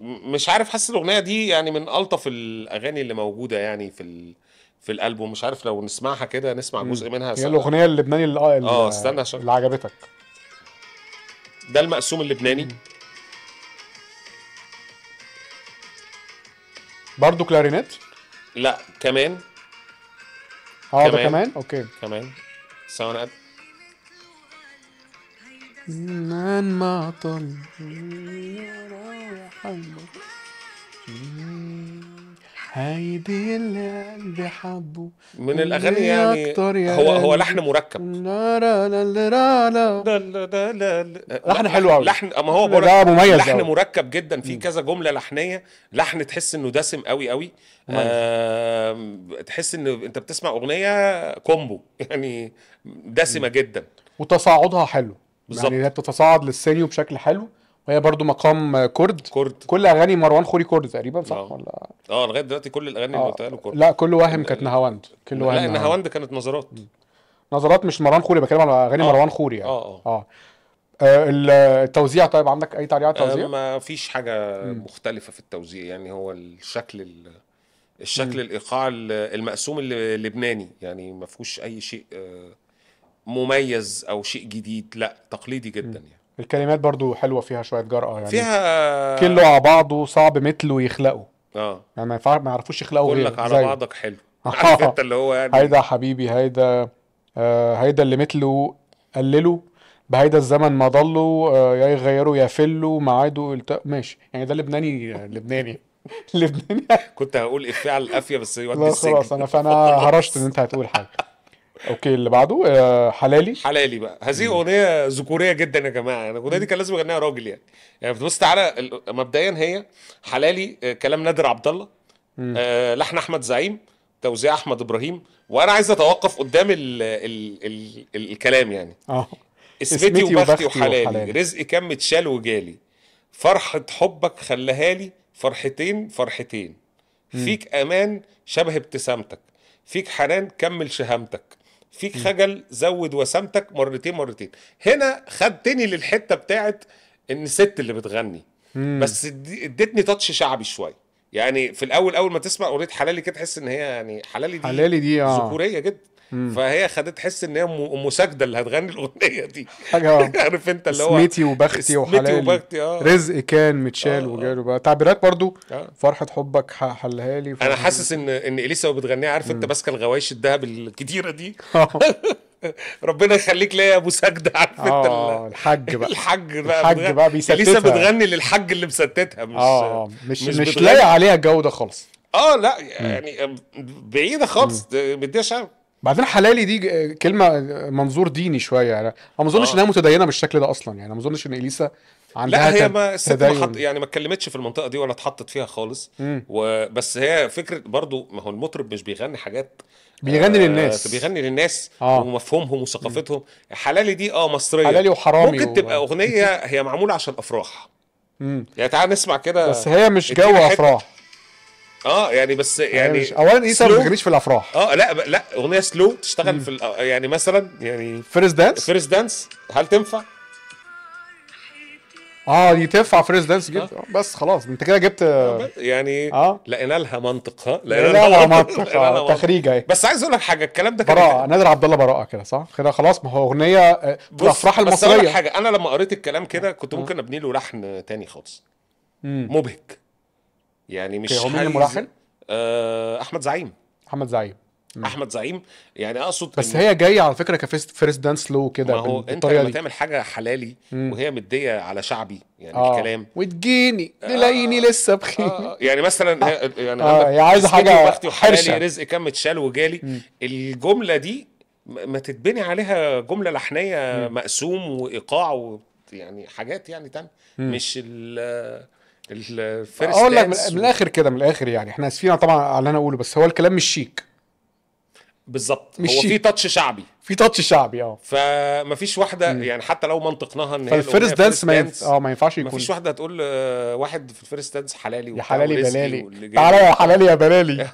مش عارف، حاسس الاغنيه دي يعني من الطف الاغاني اللي موجوده يعني في الالبوم، مش عارف لو نسمعها كده، نسمع جزء منها. هي الاغنيه اللبناني استنى عشان اللي عجبتك ده المقسوم اللبناني برضو كلارينيت، لا كمان ده كمان اوكي كمان ساوند من ما طل هيدي اللي قلبي حبه من الاغاني يعني، هو لحن مركب، لحن حلو قوي، لحن ما هو مميز، لحن مركب جدا في كذا جمله لحنيه، لحن تحس انه دسم قوي قوي، تحس ان انت بتسمع اغنيه كومبو يعني دسمه جدا، وتصاعدها حلو بالظبط يعني، هي بتتصاعد للسينيو بشكل حلو، وهي برضو مقام كورد. كل اغاني مروان خوري كورد تقريبا صح ولا لغايه دلوقتي كل الاغاني اللي قلتها له كورد، لا كل وهم كانت نهاوند، كل وهم، لا نهاوند كانت نظرات مش مروان خوري، بكلم على اغاني مروان خوري يعني. التوزيع، طيب عندك اي تعليق على التوزيع؟ ما فيش حاجه مختلفه في التوزيع يعني، هو الشكل الايقاع المقسوم اللبناني يعني، ما فيهوش اي شيء مميز او شيء جديد، لا تقليدي جدا يعني. الكلمات برضو حلوه، فيها شويه جرأه يعني، فيها كله على بعضه صعب مثله يخلقه يعني، ما يعرفوش يخلقوا غيره، كلك على بعضك حلو، عارف انت اللي هو يعني، هيدا حبيبي هيدا اللي مثله قللوا، بهيدا الزمن ما ضلوا، يا يغيروا يا فلوا ميعاده ماشي. يعني ده لبناني لبناني لبناني. كنت هقول إفيه على القافية بس يودي السجن. خلاص أنا فأنا هرشت إن أنت هتقول حاجة. اوكي اللي بعده حلالي. حلالي بقى هذه اغنيه ذكوريه جدا يا جماعه، انا الاغنيه دي كان لازم اغنيها راجل يعني بتبص تعالى مبدئيا هي حلالي كلام نادر عبد الله، لحن احمد زعيم، توزيع احمد ابراهيم. وانا عايز اتوقف قدام ال الكلام يعني اسمتي وبختي وحلالي، رزقي كان متشال وجالي، فرحه حبك خلهالي فرحتين فرحتين، فيك امان شبه ابتسامتك، فيك حنان كمل شهامتك، فيك خجل زود وسامتك مرتين مرتين. هنا خدتني للحته بتاعت ان الست اللي بتغني، بس ادتني تاتش شعبي شويه. يعني في الاول اول ما تسمع اغنيه حلالي كده تحس ان هي يعني حلالي دي ذكوريه جدا، فهي خدت تحس ان هي ام ساجده اللي هتغني الاغنيه دي حاجه. عارف انت اللي هو اسمتي وبختي وحلالي، رزق كان متشال وجاله بقى تعبيرات برضو فرحه حبك حلها لي. انا حاسس ان اليسا وبتغنيها عارف انت ماسكه الغوايش الذهب الكتيره دي. ربنا يخليك ليا يا ابو ساجده. عارف انت الحاج بقى بيستتها. اليسا بتغني للحاج اللي مستتها، مش لاقي عليها الجو ده خالص. لا يعني بعيده خالص بديها شعب. بعدين حلالي دي كلمه منظور ديني شويه، يعني ما اظنش انها متدينه بالشكل ده اصلا. يعني ما اظنش ان اليسا عندها لا، هي ما يعني ما اتكلمتش في المنطقه دي ولا اتحطت فيها خالص. وبس هي فكره برضو، ما هو المطرب مش بيغني حاجات، بيغني للناس، بيغني للناس ومفهومهم وثقافتهم. حلالي دي مصريه، حلالي وحرامي ممكن تبقى اغنيه هي معموله عشان افراح. يعني تعال نسمع كده، بس هي مش جو افراح. يعني بس يعني اولا ايه سبب الغنيش في الافراح؟ لا اغنيه سلو تشتغل في يعني مثلا يعني فيرست دانس هل تنفع؟ دي تنفع فيرست دانس جدا. بس خلاص انت كده جبت يعني لقينا لها منطق. لقينا لها منطق تخريجه اهي. بس عايز اقول لك حاجه، الكلام ده كان براءه نادر عبد الله، براءه كده صح؟ كده خلاص، ما هو اغنيه في الافراح المصريه. بس اقول لك حاجه، انا لما قريت الكلام كده كنت ممكن ابني له لحن تاني خالص مبهج. يعني مش هو مين الملحن؟ احمد زعيم. يعني اقصد بس هي جايه على فكره كفيرست دانس لو كده. ما هو انت لما تعمل حاجه حلالي وهي مديه على شعبي يعني الكلام، وتجيني تلاقيني لسه بخير. يعني مثلا يعني هي عايزه حاجه حرشه، رزق كان متشال وجالي. الجمله دي ما تتبني عليها جمله لحنيه مقسوم وايقاع يعني حاجات يعني تانية، مش الفيرست. اقول لك من الاخر كده، من الاخر يعني احنا اسفين طبعا على اللي انا اقوله، بس هو الكلام مش شيك بالظبط، هو في تاتش شعبي، فمفيش واحده يعني حتى لو منطقناها ان هي الفيرست دانس ما ينفعش يكون، مفيش واحده هتقول واحد في الفيرست دانس حلالي يا حلالي بلالي، تعالى يا حلالي يا بلالي.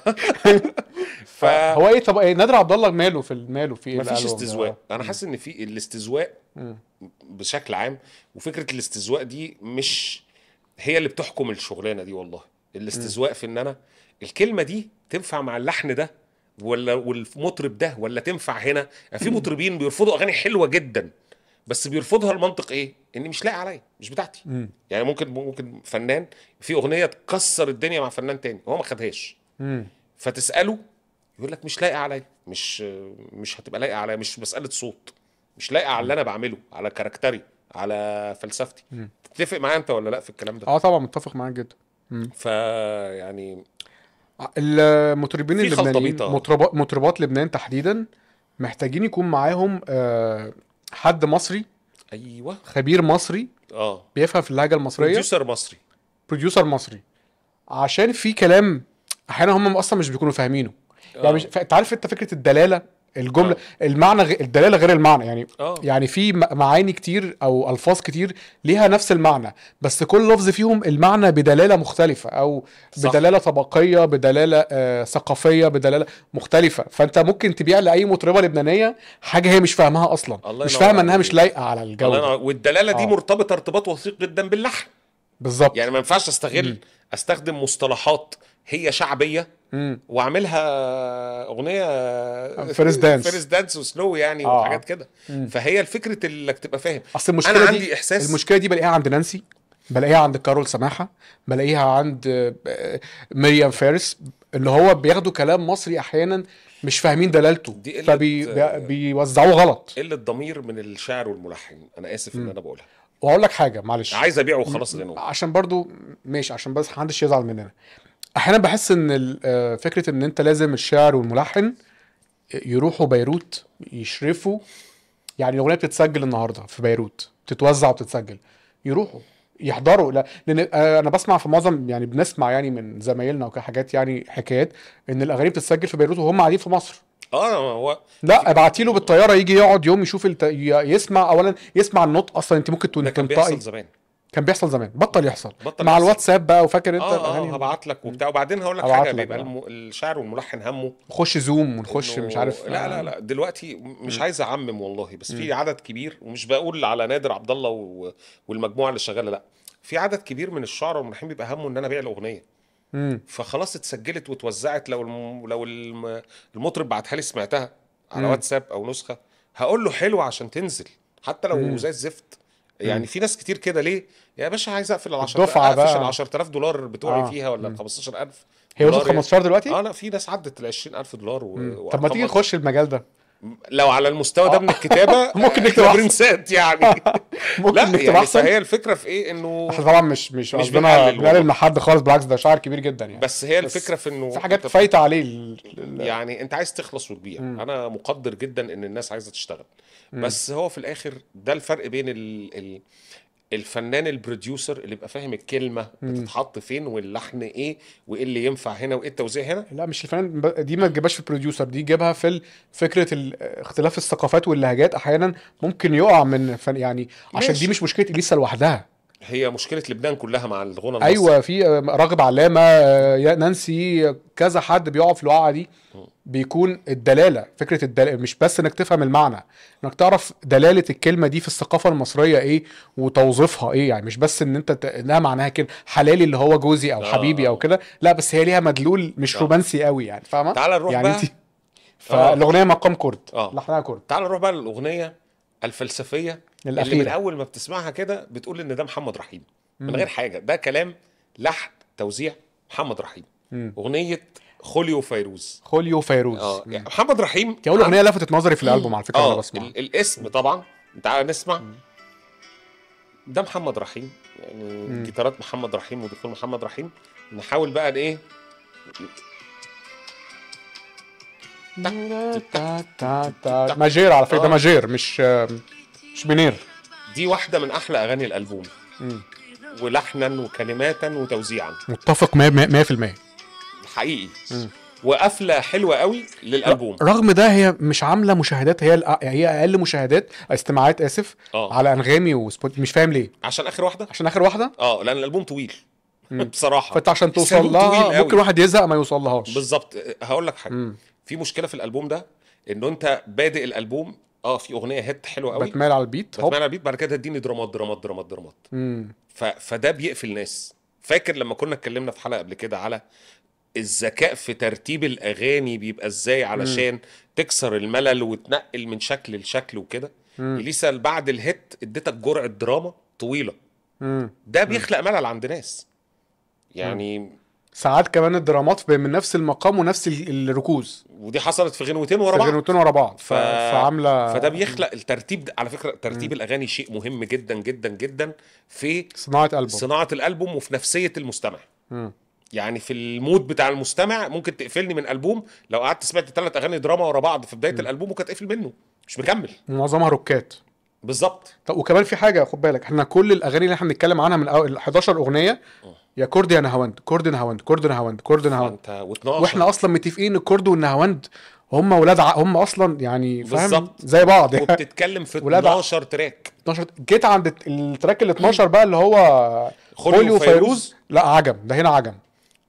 فهو ايه؟ طب نادر عبد الله ماله في ايه؟ مفيش استذواق. انا حاسس ان في الاستذواق بشكل عام، وفكره الاستذواق دي مش هي اللي بتحكم الشغلانه دي. والله الاستذواق في ان انا الكلمه دي تنفع مع اللحن ده ولا والمطرب ده، ولا تنفع هنا. في مطربين بيرفضوا اغاني حلوه جدا بس بيرفضها المنطق ايه؟ ان مش لاقي عليا، مش بتاعتي. يعني ممكن فنان في اغنيه تكسر الدنيا مع فنان تاني هو ما خدهاش، فتساله يقول لك مش لاقي عليا، مش هتبقى لاقي عليا، مش مساله صوت، مش لاقي على اللي انا بعمله، على كاركتري، على فلسفتي. تتفق معايا انت ولا لا في الكلام ده؟ طبعا متفق معاك جدا. ف يعني المطربين اللبنانيين، مطربات لبنان تحديدا، محتاجين يكون معاهم حد مصري، ايوه خبير مصري، بيفهم في اللهجه المصريه، بروديوسر مصري، عشان في كلام احيانا هم اصلا مش بيكونوا فاهمينه. يعني انت عارف انت فكره الدلاله، الجمله المعنى، الدلاله غير المعنى. يعني يعني في معاني كتير او الفاظ كتير ليها نفس المعنى، بس كل لفظ فيهم المعنى بدلاله مختلفه، او صح. بدلاله طبقيه، بدلاله ثقافيه، بدلاله مختلفه. فانت ممكن تبيع لاي مطربه لبنانيه حاجه هي مش فاهمها اصلا، مش فاهمه انها مش لايقه على الجو. والدلاله دي مرتبطه ارتباط وثيق جدا باللحن بالظبط. يعني ما ينفعش استخدم مصطلحات هي شعبيه واعملها اغنيه فيرست دانس وسلو يعني وحاجات كده. فهي الفكره انك تبقى فاهم. اصل المشكله أنا عندي احساس، المشكله دي بلاقيها عند نانسي، بلاقيها عند كارول سماحه، بلاقيها عند مريم فارس، اللي هو بياخدوا كلام مصري احيانا مش فاهمين دلالته، دي فبيوزعوه غلط. قله ضمير من الشاعر والملحن، انا اسف ان انا بقولها. وهقول لك حاجه معلش، عايز ابيعه وخلاص غنوه، عشان برضو ماشي، عشان بس محدش يزعل مننا. احيانا بحس ان فكره ان انت لازم الشاعر والملحن يروحوا بيروت يشرفوا، يعني الاغنيه بتتسجل النهارده في بيروت، بتتوزع وبتتسجل، يروحوا يحضروا. لان انا بسمع في معظم، يعني بنسمع يعني من زمايلنا وكحاجات، يعني حكايات ان الاغاني بتتسجل في بيروت وهم قاعدين في مصر. هو لا، ابعتي له بالطياره يجي يقعد يوم يشوف يسمع، اولا يسمع النطق اصلا. انت ممكن تنطقي. كان بيحصل زمان، بطل يحصل مع الواتساب بقى. وفاكر انت هبعت لك وبتاع. وبعدين هقول لك حاجه، بيبقى الشاعر والملحن همه نخش زوم ونخش مش عارف. لا لا لا، دلوقتي مش عايز اعمم والله، بس في عدد كبير، ومش بقول على نادر عبد الله والمجموعه اللي شغاله، لا، في عدد كبير من الشعراء والملحنين بيبقى همه ان انا ابيع الاغنيه، فخلاص اتسجلت واتوزعت. لو المطرب بعتها لي سمعتها على واتساب او نسخه، هقول له حلوه عشان تنزل حتى لو زي الزفت. يعني في ناس كتير كده. ليه يا باشا عايز اقفل $10,000 بتوعي فيها، ولا $15,000؟ هي وصلت $15,000 دلوقتي؟ لا، في ناس عدت $20,000. طب ما تيجي نخش المجال ده لو على المستوى ده من الكتابه. ممكن نكتب برنسات يعني. لا يعني، فهي الفكره في ايه؟ انه طبعا مش بنقلل من حد خالص، بالعكس ده شاعر كبير جدا يعني، بس هي الفكره في انه في حاجات فايته عليه يعني انت عايز تخلص وتبيع. انا مقدر جدا ان الناس عايزه تشتغل، بس هو في الاخر ده الفرق بين الفنان البروديوسر اللي بيبقى فاهم الكلمه بتتحط فين واللحن ايه وايه اللي ينفع هنا وايه التوزيع هنا. لا، مش الفنان دي ما تجيبهاش في البروديوسر، دي جيبها في فكره اختلاف الثقافات واللهجات. احيانا ممكن يقع من فن يعني، عشان دي مش مشكله إليسا لوحدها، هي مشكله لبنان كلها مع الغنى المصري. ايوه، في راغب علامه، نانسي، كذا حد بيقعد في الوقعه دي. بيكون الدلاله، فكره الدلاله، مش بس انك تفهم المعنى، انك تعرف دلاله الكلمه دي في الثقافه المصريه ايه وتوظيفها ايه. يعني مش بس ان انت انها معناها كده حلالي اللي هو جوزي او حبيبي او كده، لا، بس هي ليها مدلول مش رومانسي قوي يعني، فاهمه؟ تعالى نروح يعني بقى. فالاغنيه مقام كرد، لحنها كرد. تعالى نروح بقى للاغنيه الفلسفيه الأخيرة، اللي من اول ما بتسمعها كده بتقول ان ده محمد رحيم من غير حاجه، ده كلام، لحن، توزيع محمد رحيم. اغنيه خوليو فيروز. يعني محمد رحيم دي اول اغنيه لفتت نظري في الالبوم على فكره. انا بسمع الاسم طبعا. تعالى نسمع، ده محمد رحيم يعني، جيتارات محمد رحيم ودخول محمد رحيم. نحاول بقى ايه، ماجير على فكره، ده ماجير مش منير. دي واحده من احلى اغاني الالبوم، ولحنا وكلماتا وتوزيعا. متفق 100% حقيقي. وقفله حلوه قوي للالبوم، رغم ده هي مش عامله مشاهدات، هي اقل مشاهدات، استماعات، اسف، على انغامي وسبوت. مش فاهم ليه، عشان اخر واحده لان الالبوم طويل بصراحه، فانت عشان توصل لها ممكن واحد يزهق ما يوصلهاش بالظبط. هقول لك حاجه، في مشكله في الالبوم ده، انه انت بادئ الالبوم في اغنيه هيت حلوه قوي، بتمال على البيت، بعد كده تديني درامات. فده بيقفل ناس. فاكر لما كنا اتكلمنا في حلقه قبل كده على الذكاء في ترتيب الاغاني بيبقى ازاي علشان تكسر الملل وتنقل من شكل لشكل وكده؟ إليسا بعد الهيت اديتك جرعه دراما طويله، ده بيخلق ملل عند ناس يعني. ساعات كمان الدرامات من نفس المقام ونفس الركوز، ودي حصلت في غنوتين ورا بعض، فعامله. فده بيخلق الترتيب. على فكره ترتيب الاغاني شيء مهم جدا جدا جدا في صناعه الالبوم وفي نفسيه المستمع. يعني في المود بتاع المستمع. ممكن تقفلني من البوم لو قعدت سمعت 3 اغاني دراما ورا بعض في بدايه الالبوم، ممكن تقفل منه مش مكمل، معظمها ركات بالظبط. طب وكمان في حاجه، خد بالك، احنا كل الاغاني اللي احنا بنتكلم عنها من اول 11 اغنيه يا كرد يا نهاوند، كرد نهاوند، كرد نهاوند، كرد نهاوند، واحنا اصلا متفقين ان الكرد والنهاوند هم ولاد هم اصلا يعني، فاهم، زي بعض يعني. وبتتكلم في 12 تراك، 12 جيت عند التراك ال 12 بقى اللي هو خوليو فيروز. لا، عجم ده، هنا عجم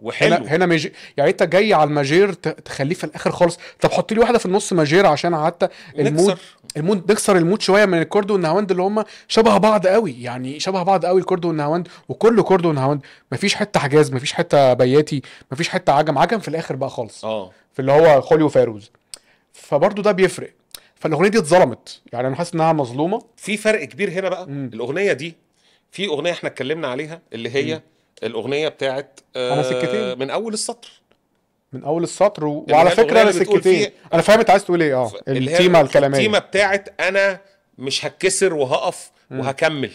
وحلو، هنا ماجير. يعني انت جاي على الماجير تخليه في الاخر خالص. طب حط لي واحده في النص ماجير عشان حتى المود نكسر المود شويه من الكرد والنهاوند اللي هم شبه بعض قوي يعني، شبه بعض قوي الكرد والنهاوند، وكله كرد ونهاوند، مفيش حته حجاز، مفيش حته بياتي، مفيش حته عجم في الاخر بقى خالص، في اللي هو خوليو فيروز. فبرضه ده بيفرق. فالاغنيه دي اتظلمت يعني، انا حاسس انها مظلومه. في فرق كبير هنا بقى. الاغنيه دي، في اغنيه احنا اتكلمنا عليها اللي هي الاغنيه بتاعت أنا سكتين، من اول السطر، من اول السطر وعلى فكره انا سكتين. انا فهمت عايز تقول ايه. التيمه الكلاميه، التيمه بتاعت انا مش هتكسر وهقف وهكمل.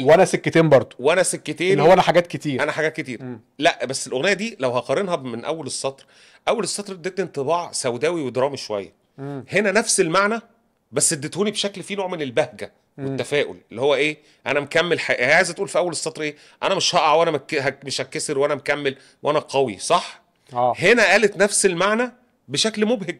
وانا سكتين برضو، وانا سكتين اللي هو انا حاجات كتير، انا حاجات كتير. لا بس الاغنيه دي لو هقارنها من اول السطر، اول السطر اديتني انطباع سوداوي ودرامي شويه. هنا نفس المعنى بس اديتهوني بشكل فيه نوع من البهجه والتفاؤل، اللي هو ايه، انا مكمل. عايزه تقول في اول السطر ايه، انا مش هقع وانا مش هتكسر وانا مكمل وانا قوي، صح؟ هنا قالت نفس المعنى بشكل مبهج.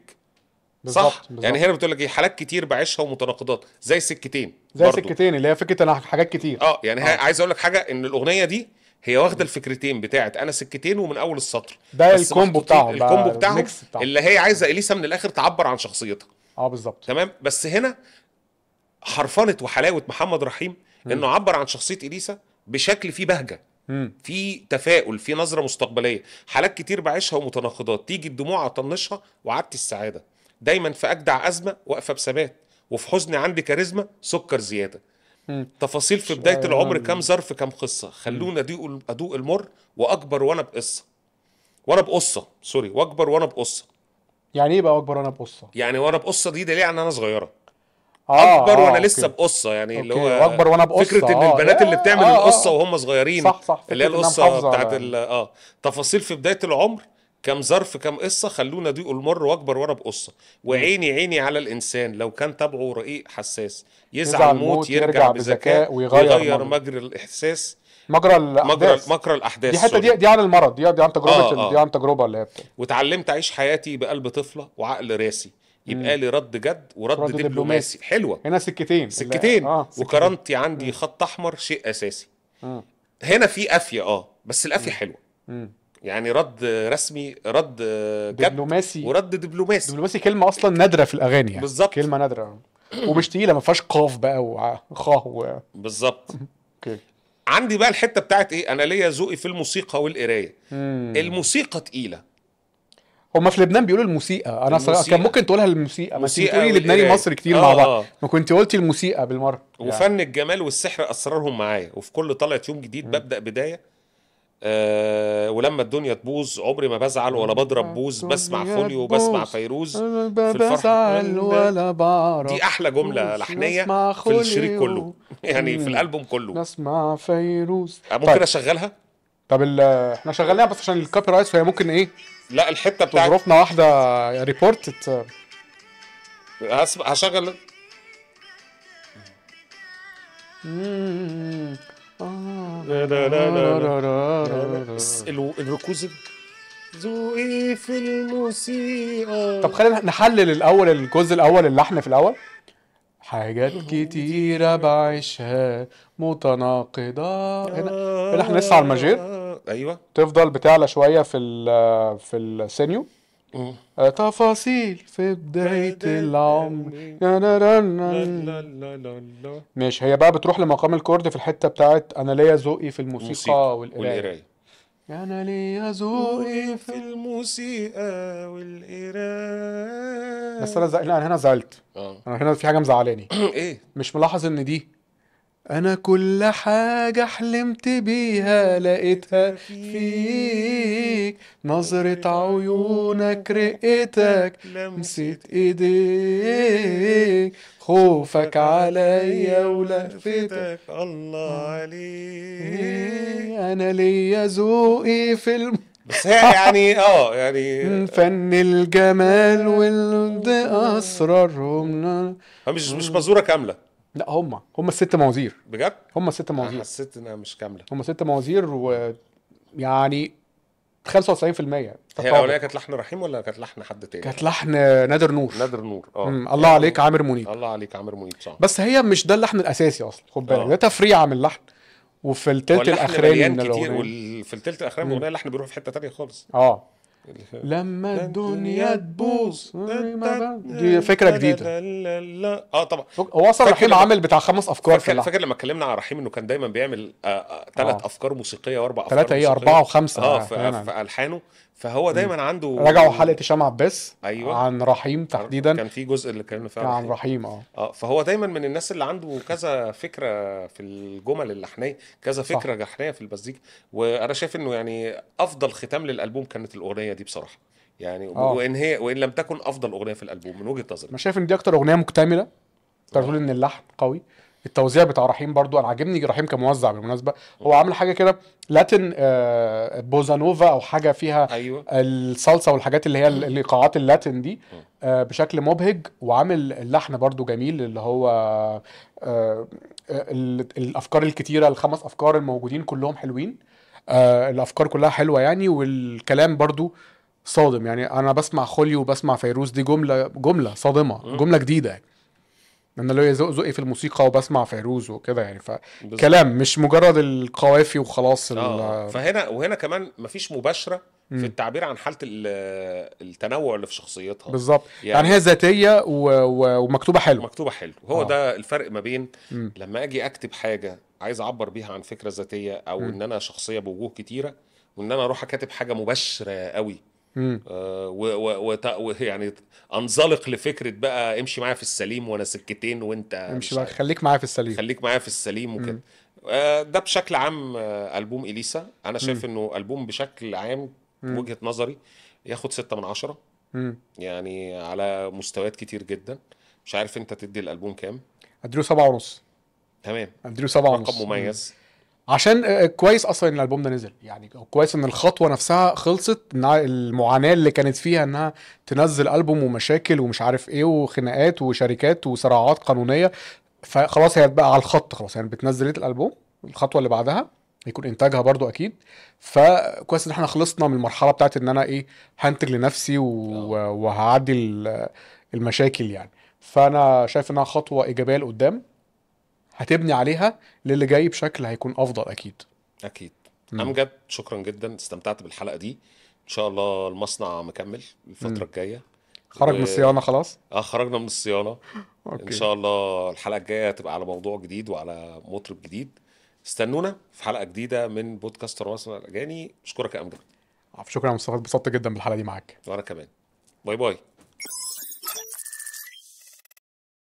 بالزبط. صح بالزبط. يعني هنا بتقول لك ايه، حالات كتير بعيشها ومتناقضات زي سكتين، زي برضو. سكتين اللي هي فكره انا حاجات كتير. يعني عايز اقول لك حاجه، ان الاغنيه دي هي واخده الفكرتين بتاعت انا سكتين ومن اول السطر، ده الكومبو بتاعهم، الكومبو بتاعهم اللي هي عايزه اليسا من الاخر تعبر عن شخصيتها. بالظبط، تمام. بس هنا حرفنه وحلاوه محمد رحيم انه عبر عن شخصيه اليسا بشكل فيه بهجه، في تفاؤل، في نظره مستقبليه. حالات كتير بعيشها ومتناقضات، تيجي الدموع اطنشها وعدت السعاده، دايما في اجدع ازمه واقفه بثبات، وفي حزن عندي كاريزما سكر زياده. تفاصيل في بدايه العمر كم ظرف كم قصه، خلونا ادوق المر واكبر وانا بقصه، واكبر وانا بقصه. يعني ايه بقى اكبر وانا بقصه؟ يعني وانا بقصه دي دليل ان انا صغيره. اكبر وانا لسه بقصه، يعني اللي هو اكبر وانا بقصه، فكره ان البنات اللي بتعمل القصه وهم صغيرين. صح، اللي هي القصه بتاعت تفاصيل في بدايه العمر كم ظرف كم قصه، خلونا ضيق المر واكبر وانا بقصه. وعيني عيني على الانسان لو كان طبعه رقيق حساس، يزعل موت يرجع بذكاء ويغير مجرى الاحساس، مجرى الاحداث. دي حته دي عن المرض، دي عن تجربه دي عن تجربه اللي هي. واتعلمت اعيش حياتي بقلب طفله وعقل راسي، يبقى لي رد جد ورد دبلوماسي. حلوه هنا سكتين. وكرامتي عندي خط احمر شيء اساسي. هنا في قافيه، بس القافيه حلوه. يعني رد رسمي، رد دبلوماسي، ورد دبلوماسي. دبلوماسي كلمه اصلا نادره في الاغاني، يعني بالظبط كلمه نادره ومش تقيله، ما فيهاش قاف بقى وخاه. بالظبط. عندي بقى الحته بتاعت ايه، انا ليا ذوقي في الموسيقى والقرايه. الموسيقى تقيله، هما في لبنان بيقولوا الموسيقى. انا كان ممكن تقولها الموسيقى، بس انت بتقولي لبناني مصري كتير مع بعض، ما كنت قلتي الموسيقى بالمره. وفن يعني الجمال والسحر اسرارهم معايا، وفي كل طلعه يوم جديد ببدا بدايه. ولما الدنيا تبوظ عمري ما بزعل ولا بضرب بوز، بسمع فوليو وبسمع فيروز في الفرح. دي احلى جمله لحنيه في الشريط كله، يعني في الالبوم كله نسمع فيروز. ممكن اشغلها؟ طب احنا شغلناها بس عشان الكوبي رايت، فهي ممكن ايه، لا الحته بتاعت ظروفنا واحده ريبورت. هشغل لا لا لا لا الركوز ذوقي في الموسيقى. طب خلينا نحلل الاول الجزء الاول، اللحن في الاول. حاجات كتيره بعيشها متناقضه، هنا احنا لسه على الماجير. ايوه، تفضل بتعلى شويه في السينيو. تفاصيل في بداية العمر، ماشي. هي بقى بتروح لمقام الكورد في الحتة بتاعت أنا ليا ذوقي في الموسيقى والقراية. أنا ليا ذوقي في الموسيقى والقراية، بس أنا هنا زعلت. أنا هنا في حاجة مزعلاني. إيه؟ مش ملاحظ إن دي أنا كل حاجة حلمت بيها لقيتها فيك، نظرة عيونك، رقتك، لمسة إيديك، خوفك عليا ولهفتك، الله عليك. أنا ليا ذوقي في بس هي يعني يعني فن الجمال والضياء أسرارهم. مش مزورة كاملة. لا هم الست موازير بجد، هم الست موازير. حسيت انها مش كامله، هم ست موازير، ويعني 95%. هي الاولانيه كانت لحن رحيم ولا كانت لحن حد تاني؟ كانت لحن نادر نور. الله عليك عامر منيب، الله عليك عامر منيب، صح. بس هي مش ده اللحن الاساسي اصلا، خد بالك، ده تفريعه من اللحن. وفي التلت الاخراني من الاغنيه، وفي التلت الاخراني من الاغنيه اللحن بيروح في حته ثانيه خالص. لما الدنيا تبوظ، دي فكره جديده. طبعا هو اصلا رحيم عامل بتاع 5 افكار. فاكر لما اتكلمنا عن رحيم انه كان دايما بيعمل 3 افكار موسيقيه و4 افكار 3 4 و5 في الحانه. فهو دايما عنده رجعوا حلقه هشام عباس أيوة. عن رحيم تحديدا كان في جزء اللي كان فعلا عن رحيم فهو دايما من الناس اللي عنده كذا فكره في الجمل اللحنيه كذا فكره جحنيه في البزيكا. وانا شايف انه يعني افضل ختام للالبوم كانت الاغنيه دي بصراحه يعني وان لم تكن افضل اغنيه في الالبوم من وجهه نظري. انا شايف ان دي اكتر اغنيه مكتمله. تقول ان اللحن قوي، التوزيع بتاع رحيم برضو انا عاجبني. رحيم كموزع بالمناسبه هو عامل حاجه كده لاتن بوزانوفا او حاجه فيها أيوة. الصلصه والحاجات اللي هي الايقاعات اللاتن دي بشكل مبهج، وعامل اللحن برضو جميل اللي هو الافكار الكتيره، الخمس افكار الموجودين كلهم حلوين، الافكار كلها حلوه يعني، والكلام برضو صادم يعني. انا بسمع خولي وبسمع فيروز دي جمله صادمه، جمله جديده يعني. انا اللي ذوقي في الموسيقى وبسمع فيروز وكده يعني، فكلام مش مجرد القوافي وخلاص. فهنا وهنا كمان مفيش مباشره في التعبير عن حاله التنوع اللي في شخصيتها بالظبط يعني هي ذاتيه ومكتوبه حلو. مكتوبه حلو هو ده الفرق ما بين لما اجي اكتب حاجه عايز اعبر بيها عن فكره ذاتيه او ان انا شخصيه بوجوه كتيره، وان انا اروح اكاتب حاجه مباشره قوي يعني انزلق لفكره بقى امشي معايا في السليم وانا سكتين وانت امشي بقى خليك معايا في السليم وكده. ده بشكل عام البوم إليسا انا شايف انه البوم بشكل عام وجهه نظري ياخد 6/10 يعني على مستويات كتير جدا. مش عارف انت تدي الالبوم كام؟ اديله 7.5. تمام، اديله 7.5 رقم مميز عشان كويس اصلا ان الالبوم ده نزل يعني، كويس ان الخطوه نفسها خلصت، ان المعاناه اللي كانت فيها انها تنزل البوم ومشاكل ومش عارف ايه وخناقات وشركات وصراعات قانونيه، فخلاص هي بقى على الخط خلاص يعني بتنزل الالبوم. الخطوه اللي بعدها هيكون انتاجها برضو اكيد، فكويس ان احنا خلصنا من المرحله بتاعت ان انا ايه هنتج لنفسي وهعدي المشاكل يعني. فانا شايف انها خطوه ايجابيه لقدام هتبني عليها للي جاي بشكل هيكون افضل اكيد. اكيد. امجد شكرا جدا، استمتعت بالحلقه دي. ان شاء الله المصنع مكمل الفتره الجايه. خرج من الصيانه خلاص؟ خرجنا من الصيانه. ان شاء الله الحلقه الجايه هتبقى على موضوع جديد وعلى مطرب جديد. استنونا في حلقه جديده من بودكاست الرسم الاجاني. اشكرك يا امجد. شكرا يا مصطفى، اتبسطت جدا بالحلقه دي معاك. وانا كمان. باي باي.